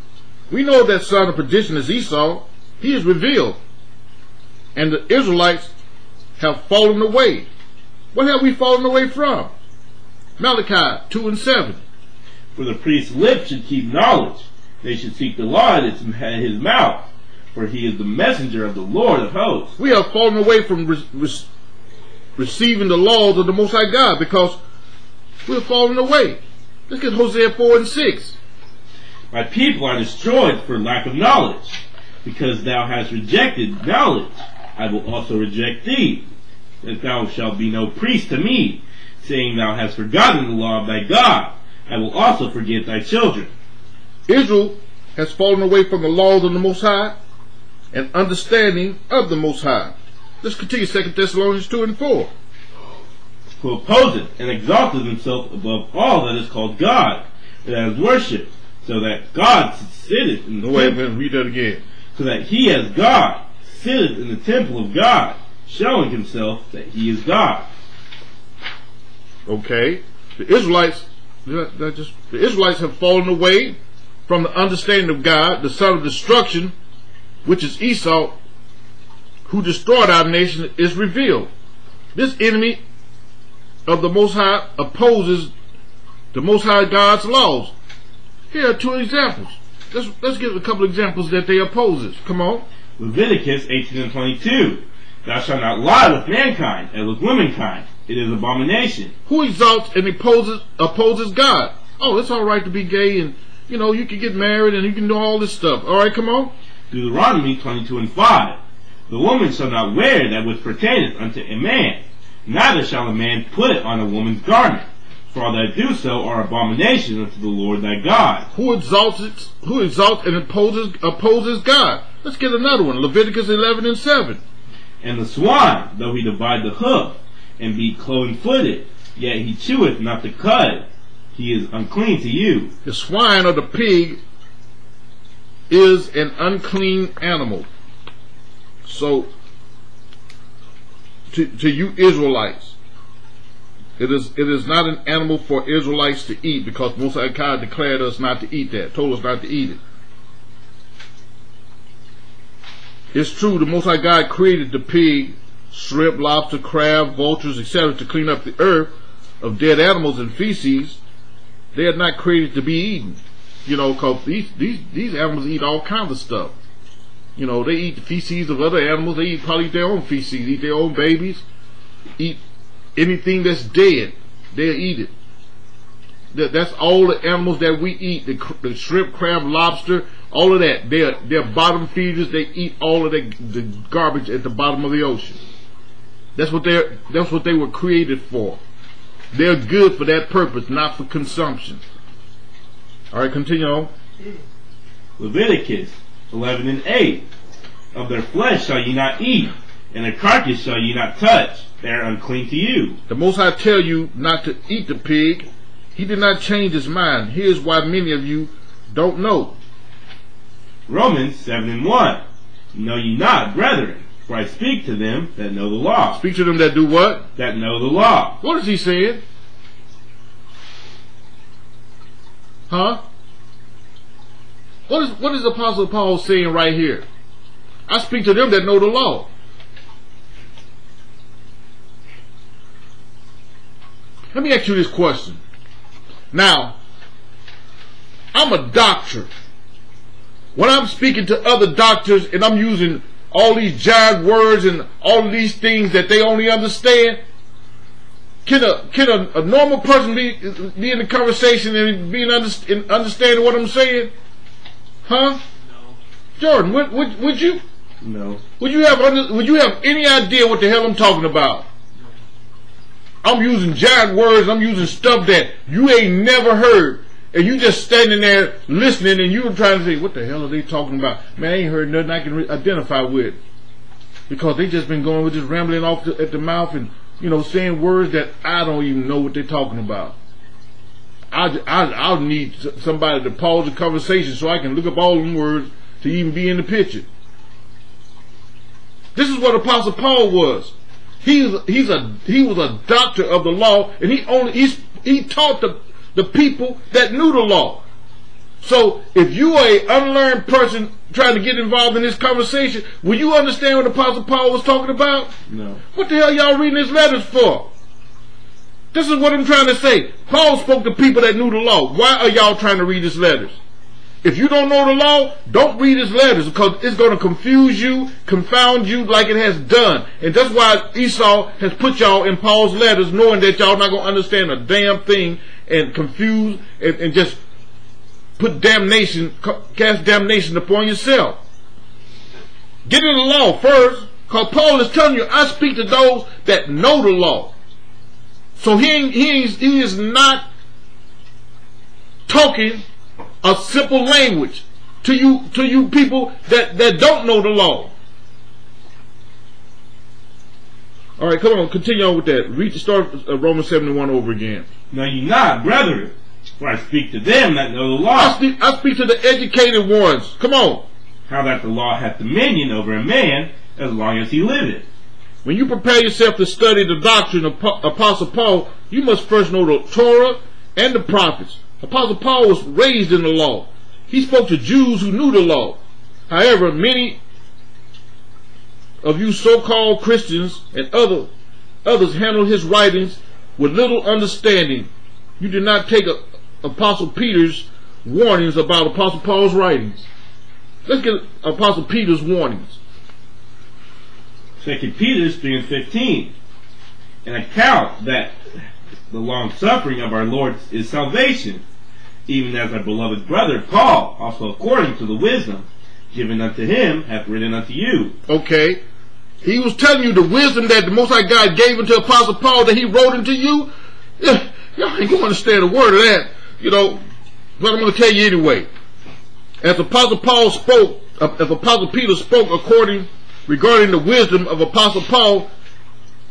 We know that son of perdition is Esau. He is revealed. And the Israelites have fallen away. What have we fallen away from? Malachi 2 and 7. For the priest's lips should keep knowledge; they should seek the law at his mouth, for he is the messenger of the Lord of hosts. We have fallen away from receiving the laws of the Most High God because we have fallen away. Look at Hosea 4 and 6. My people are destroyed for lack of knowledge, because thou hast rejected knowledge. I will also reject thee, that thou shalt be no priest to me, saying thou hast forgotten the law of thy God. I will also forget thy children. Israel has fallen away from the laws of the Most High and understanding of the Most High. Let's continue 2 Thessalonians 2:4. Who opposeth and exalteth himself above all that is called God, and that is worship, so that God sitteth in the temple. Wait a minute, read that again. So that he as God sitteth in the temple of God, showing himself that he is God. Okay. The Israelites have fallen away from the understanding of God, the son of destruction, which is Esau, who destroyed our nation, is revealed. This enemy of the Most High opposes the Most High God's laws. Here are two examples. Let's give a couple examples that they opposes. Come on. Leviticus 18:22. Thou shalt not lie with mankind as with womankind. It is abomination. Who exalts and opposes God? Oh, it's all right to be gay, and you know you can get married and you can do all this stuff. All right, come on. Deuteronomy 22:5. The woman shall not wear that which pertaineth unto a man, neither shall a man put it on a woman's garment, for all that do so are abominations unto the Lord thy God. Who exalts and opposes God? Let's get another one. Leviticus 11:7. And the swine, though he divide the hoof, and be cloven-footed, yet he cheweth not the cud, he is unclean to you. The swine or the pig is an unclean animal. So, to you Israelites, it is not an animal for Israelites to eat, because Most High God declared us not to eat that, told us not to eat it. It's true, the Most High God created the pig, shrimp, lobster, crab, vultures, etc. to clean up the earth of dead animals and feces. They are not created to be eaten, you know, because these animals eat all kinds of stuff. You know, they eat the feces of other animals. They probably eat their own feces, eat their own babies, eat anything that's dead. They'll eat it. That's all the animals that we eat, the shrimp, crab, lobster, all of that. They're bottom feeders. They eat all of the garbage at the bottom of the ocean. That's what they were created for. They're good for that purpose, not for consumption. All right, continue on. Leviticus 11:8. Of their flesh shall ye not eat, and their carcass shall ye not touch. They are unclean to you. The Most High tell you not to eat the pig. He did not change his mind. Here's why many of you don't know. Romans 7:1. Know ye not, brethren, for I speak to them that know the law. Speak to them that do what? That know the law. What is he saying? Huh? What is Apostle Paul saying right here? I speak to them that know the law. Let me ask you this question. Now, I'm a doctor. When I'm speaking to other doctors and I'm using all these giant words and all of these things that they only understand, can a normal person be in the conversation and be understanding what I'm saying? Huh? No. Jordan, would you? No. Would you have any idea what the hell I'm talking about? No. I'm using giant words. I'm using stuff that you ain't never heard. And you just standing there listening, and you were trying to say, what the hell are they talking about? Man, I ain't heard nothing I can identify with. Because they just been going with just rambling off at the mouth and, you know, saying words that I don't even know what they're talking about. I'll need somebody to pause the conversation so I can look up all them words to even be in the picture. This is what Apostle Paul was. He was a doctor of the law, and he taught the people that knew the law. So if you are an unlearned person trying to get involved in this conversation, will you understand what Apostle Paul was talking about? No. What the hell y'all reading his letters for? This is what I'm trying to say. Paul spoke to people that knew the law. Why are y'all trying to read his letters? If you don't know the law, don't read his letters, because it's going to confuse you, confound you like it has done. And that's why Esau has put y'all in Paul's letters, knowing that y'all not going to understand a damn thing, and confuse and just put damnation, cast damnation upon yourself. Get in the law first, because Paul is telling you, I speak to those that know the law. So he is not talking a simple language. to you people that don't know the law. All right, come on, continue on with that. Read the start of Romans 7:1 over again. Now ye not, brethren, for I speak to them that know the law. I speak to the educated ones. Come on. How that the law hath dominion over a man as long as he liveth. When you prepare yourself to study the doctrine of Apostle Paul, you must first know the Torah and the prophets. Apostle Paul was raised in the law. He spoke to Jews who knew the law. However, many of you so-called Christians and others handled his writings with little understanding. You did not take Apostle Peter's warnings about Apostle Paul's writings. Let's get Apostle Peter's warnings. 2 Peter 3:15, an account that the long suffering of our Lord is salvation, even as our beloved brother Paul, also according to the wisdom given unto him, hath written unto you. Okay, he was telling you the wisdom that the Most High God gave unto Apostle Paul that he wrote unto you. Y'all ain't gonna understand a word of that, you know. But I'm gonna tell you anyway. As Apostle Paul spoke, as Apostle Peter spoke regarding the wisdom of Apostle Paul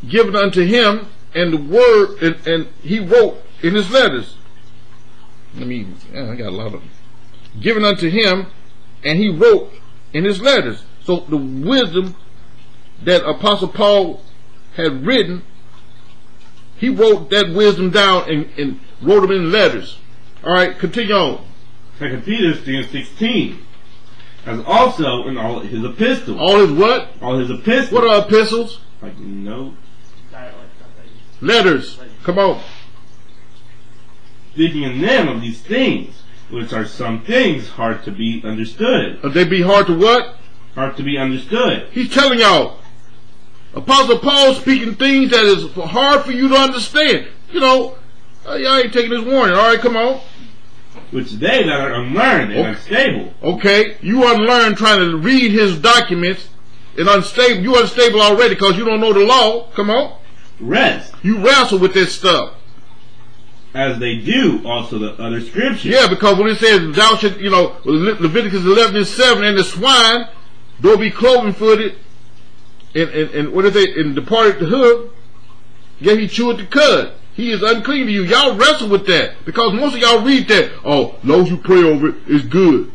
given unto him, and the word and he wrote in his letters. Let me, I got a lot of them. Given unto him, and he wrote in his letters. So the wisdom that Apostle Paul had written, he wrote that wisdom down and wrote them in letters. All right, continue on. 2 Peter 3:16. As also in all his epistles. All his what? All his epistles. What are epistles? Like notes. Letters. Come on. Speaking in them of these things, which are some things hard to be understood. They be hard to what? Hard to be understood. He's telling y'all. Apostle Paul speaking things that is hard for you to understand. You know, y'all ain't taking this warning. All right, come on. Which they that are unlearned and unstable. Okay, you unlearned trying to read his documents and unstable. You unstable already because you don't know the law. Come on. Rest. You wrestle with this stuff. As they do also the other scriptures. Yeah, because when it says thou should, you know, Leviticus 11:7, and the swine, though be cloven footed, and what is it? And departed the hoof, yet he chewed the cud. He is unclean to you. Y'all wrestle with that because most of y'all read that. Oh, those you pray over it is good.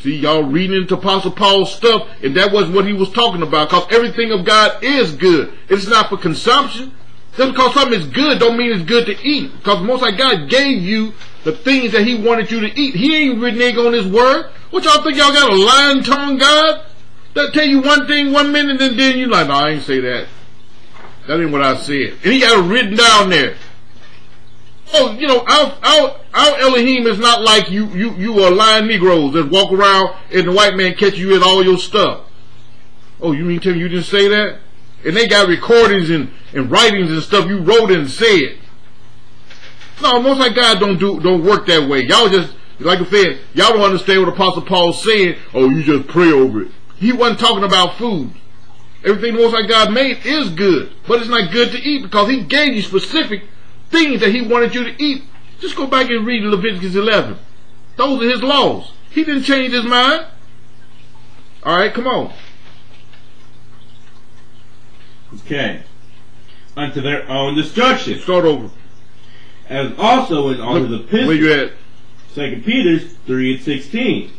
See, y'all reading into Apostle Paul's stuff, and that wasn't what he was talking about. Because everything of God is good. It's not for consumption. Just because something is good don't mean it's good to eat. Because most of God gave you the things that he wanted you to eat. He ain't renege on his word. What y'all think, y'all got a lying tongue God that tell you one thing one minute and then you're like, no, I ain't say that. That ain't what I said. And he got it written down there. Oh, you know, our Elohim is not like you are lying Negroes that walk around and the white man catch you in all your stuff. Oh, you mean tell me you didn't say that? And they got recordings and writings and stuff you wrote and said. No, most like God don't work that way. Y'all just, like I said, y'all don't understand what Apostle Paul said. Oh, you just pray over it. He wasn't talking about food. Everything the Most High God made is good, but it's not good to eat because he gave you specific things that he wanted you to eat. Just go back and read Leviticus 11. Those are his laws. He didn't change his mind. All right, come on. Okay. Unto their own destruction. Start over. As also in all his epistles. Where you at? 2 Peter 3:16.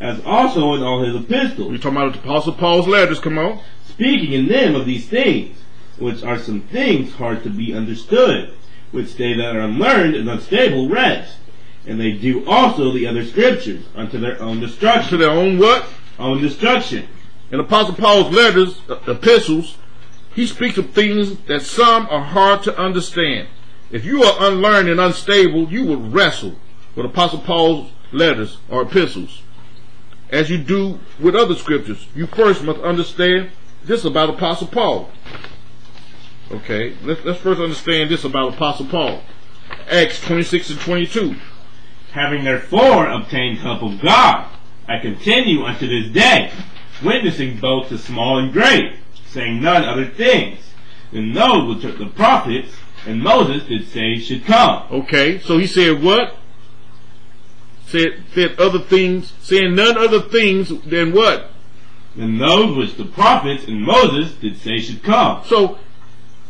As also in all his epistles. You're talking about Apostle Paul's letters, come on. Speaking in them of these things, which are some things hard to be understood, which they that are unlearned and unstable rest, and they do also the other scriptures unto their own destruction. To their own what? Own destruction. In Apostle Paul's letters, epistles, he speaks of things that some are hard to understand. If you are unlearned and unstable, you will wrestle with Apostle Paul's letters or epistles, as you do with other scriptures. You first must understand this about Apostle Paul. Okay, let's first understand this about Apostle Paul. Acts 26:22. Having therefore obtained help of God, I continue unto this day, witnessing both the small and great, saying none other things than those which the prophets and Moses did say should come. Okay, so he said what? said other things, saying none other things than what? Than those which the prophets and Moses did say should come. So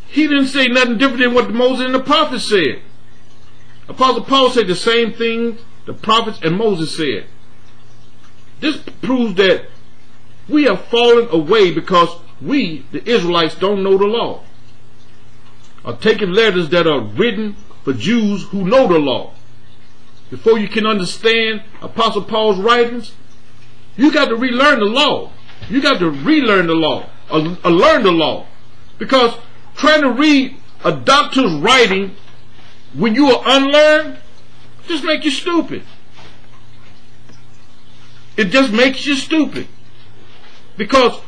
he didn't say nothing different than what Moses and the prophets said. Apostle Paul said the same thing the prophets and Moses said. This proves that we have fallen away because we, the Israelites, don't know the law, or taking letters that are written for Jews who know the law. Before you can understand Apostle Paul's writings, you got to relearn the law. You got to relearn the law, or learn the law, because trying to read a doctor's writing when you are unlearned just makes you stupid. It just makes you stupid, because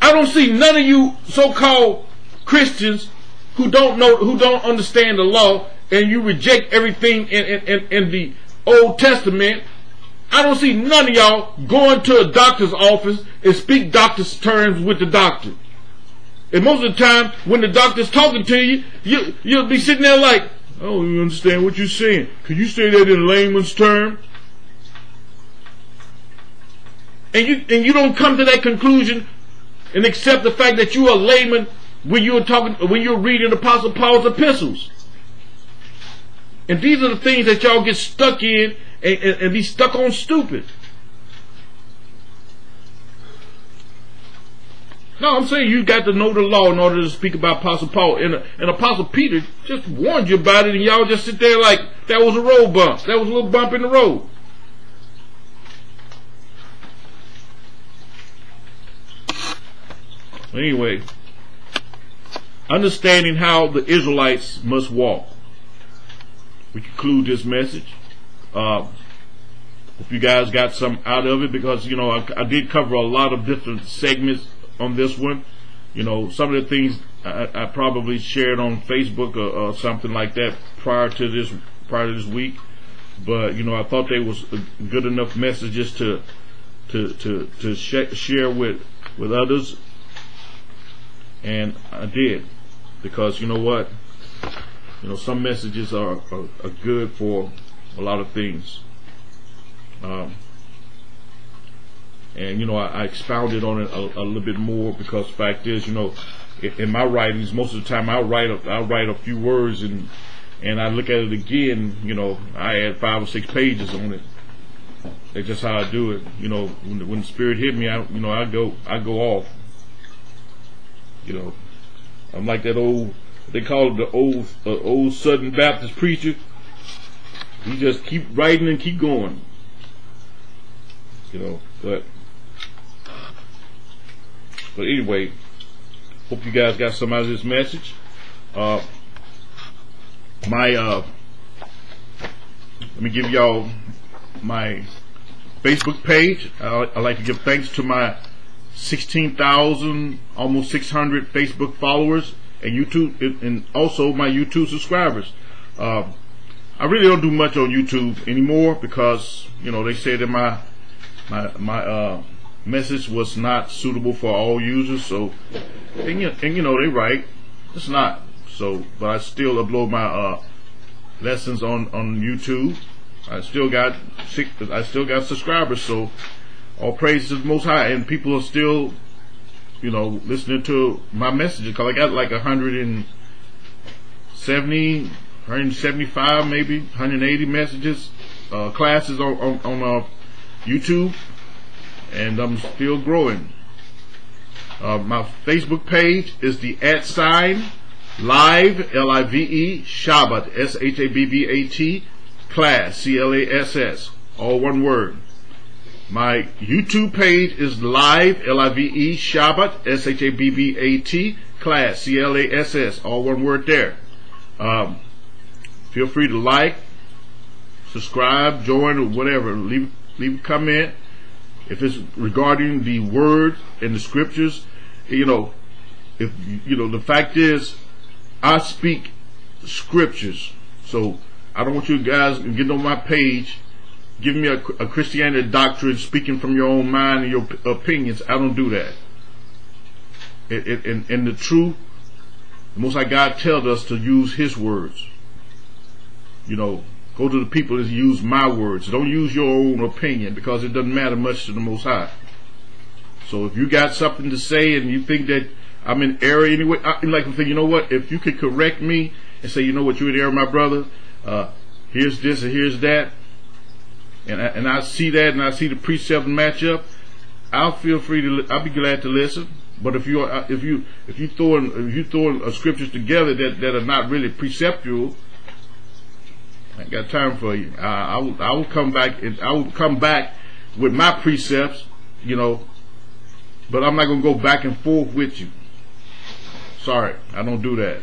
I don't see none of you so-called Christians who don't know, who don't understand the law, and you reject everything in the Old Testament. I don't see none of y'all going to a doctor's office and speak doctor's terms with the doctor. And most of the time, when the doctor's talking to you, you'll be sitting there like, I don't even understand what you're saying. Could you say that in layman's terms? And you don't come to that conclusion and accept the fact that you are layman when you're talking, when you're reading Apostle Paul's epistles. And these are the things that y'all get stuck in and be stuck on stupid. No, I'm saying you got to know the law in order to speak about Apostle Paul. And Apostle Peter just warned you about it, and y'all just sit there like that was a road bump. That was a little bump in the road. Anyway, understanding how the Israelites must walk. We conclude this message. If you guys got some out of it, because you know I did cover a lot of different segments on this one. You know, some of the things I probably shared on Facebook or something like that prior to this week. But you know, I thought they was good enough messages to share with others. And I did, because you know what, you know, some messages are good for a lot of things, and you know I expounded on it a little bit more, because fact is, you know, in my writings most of the time I write a few words and I look at it again, you know, I add 5 or 6 pages on it. That's just how I do it. You know, when the Spirit hit me, I go off. You know, I'm like that old, they call it the old Southern Baptist preacher. He just keep writing and keep going. You know, but anyway, hope you guys got some out of this message. Let me give y'all my Facebook page. I'd like to give thanks to my 16,000, almost 600 Facebook followers and YouTube, and also my YouTube subscribers. I really don't do much on YouTube anymore, because you know they said that my message was not suitable for all users. So, and you know they right, it's not. So, but I still upload my lessons on YouTube. I still got subscribers. So. All praise to the Most High, and people are still, you know, listening to my messages, because I got like 170, 175 maybe, 180 messages, classes on YouTube, and I'm still growing. My Facebook page is the @ live, L-I-V-E, Shabbat, S-H-A-B-B-A-T, class, C-L-A-S-S, all one word. My YouTube page is live, L-I-V-E, Shabbat, S-H-A-B-B-A-T, class, C-L-A-S-S, all one word there. Feel free to like, subscribe, join, or whatever. Leave a comment. If it's regarding the word and the scriptures, you know, if you know, the fact is, I speak scriptures, so I don't want you guys getting on my page. Give me a Christianity doctrine speaking from your own mind and your opinions. I don't do that. And the truth, the Most High God tells us to use His words. You know, Go to the people and use my words. Don't use your own opinion, because it doesn't matter much to the Most High. So if you got something to say and you think that I'm in error anyway, I like to think, you know what, if you could correct me and say, you know what, you're in error, my brother, here's this and here's that, and I see that and I see the precept match up, I'll be glad to listen. But if you throw scriptures together that are not really preceptual, I ain't got time for you. I will come back, and I will come back with my precepts, you know, but I'm not gonna go back and forth with you. Sorry, I don't do that,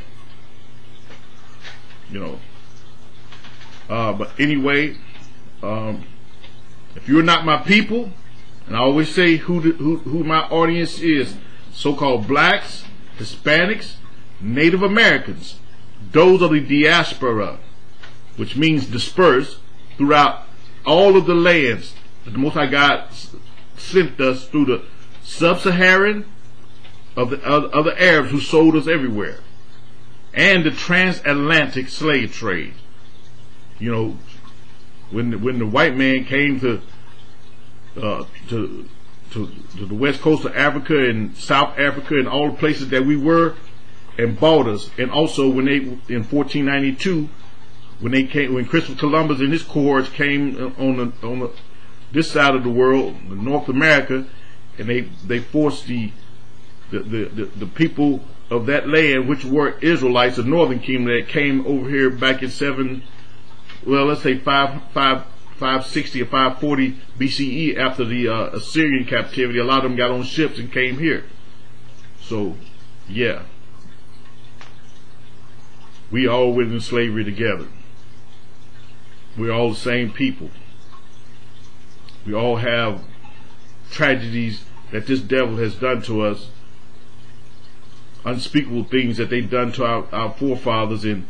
you know. But anyway, if you're not my people, and I always say who my audience is: so-called blacks, Hispanics, Native Americans, those of the diaspora, which means dispersed throughout all of the lands that the Most High God sent us through, the sub-Saharan, of the other Arabs who sold us everywhere, and the transatlantic slave trade. You know, when the white man came to the west coast of Africa and South Africa and all the places that we were, and bought us, and also when they, in 1492, when Christopher Columbus and his cohorts came on this side of the world, North America, and they forced the people of that land, which were Israelites, the Northern Kingdom, that came over here back in 560 or 540 BCE, after the Assyrian captivity. A lot of them got on ships and came here. So, yeah, we all went in slavery together. We're all the same people. We all have tragedies that this devil has done to us, unspeakable things that they've done to our forefathers, and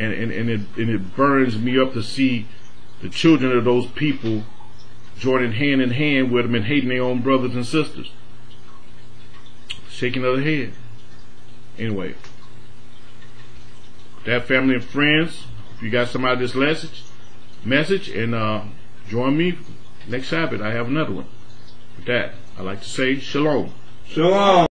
it burns me up to see the children of those people joining hand in hand with them and hating their own brothers and sisters, shaking their head. Anyway, that, family and friends, if you got somebody this message, and join me next Sabbath. I have another one. With that, I'd like to say shalom. Shalom.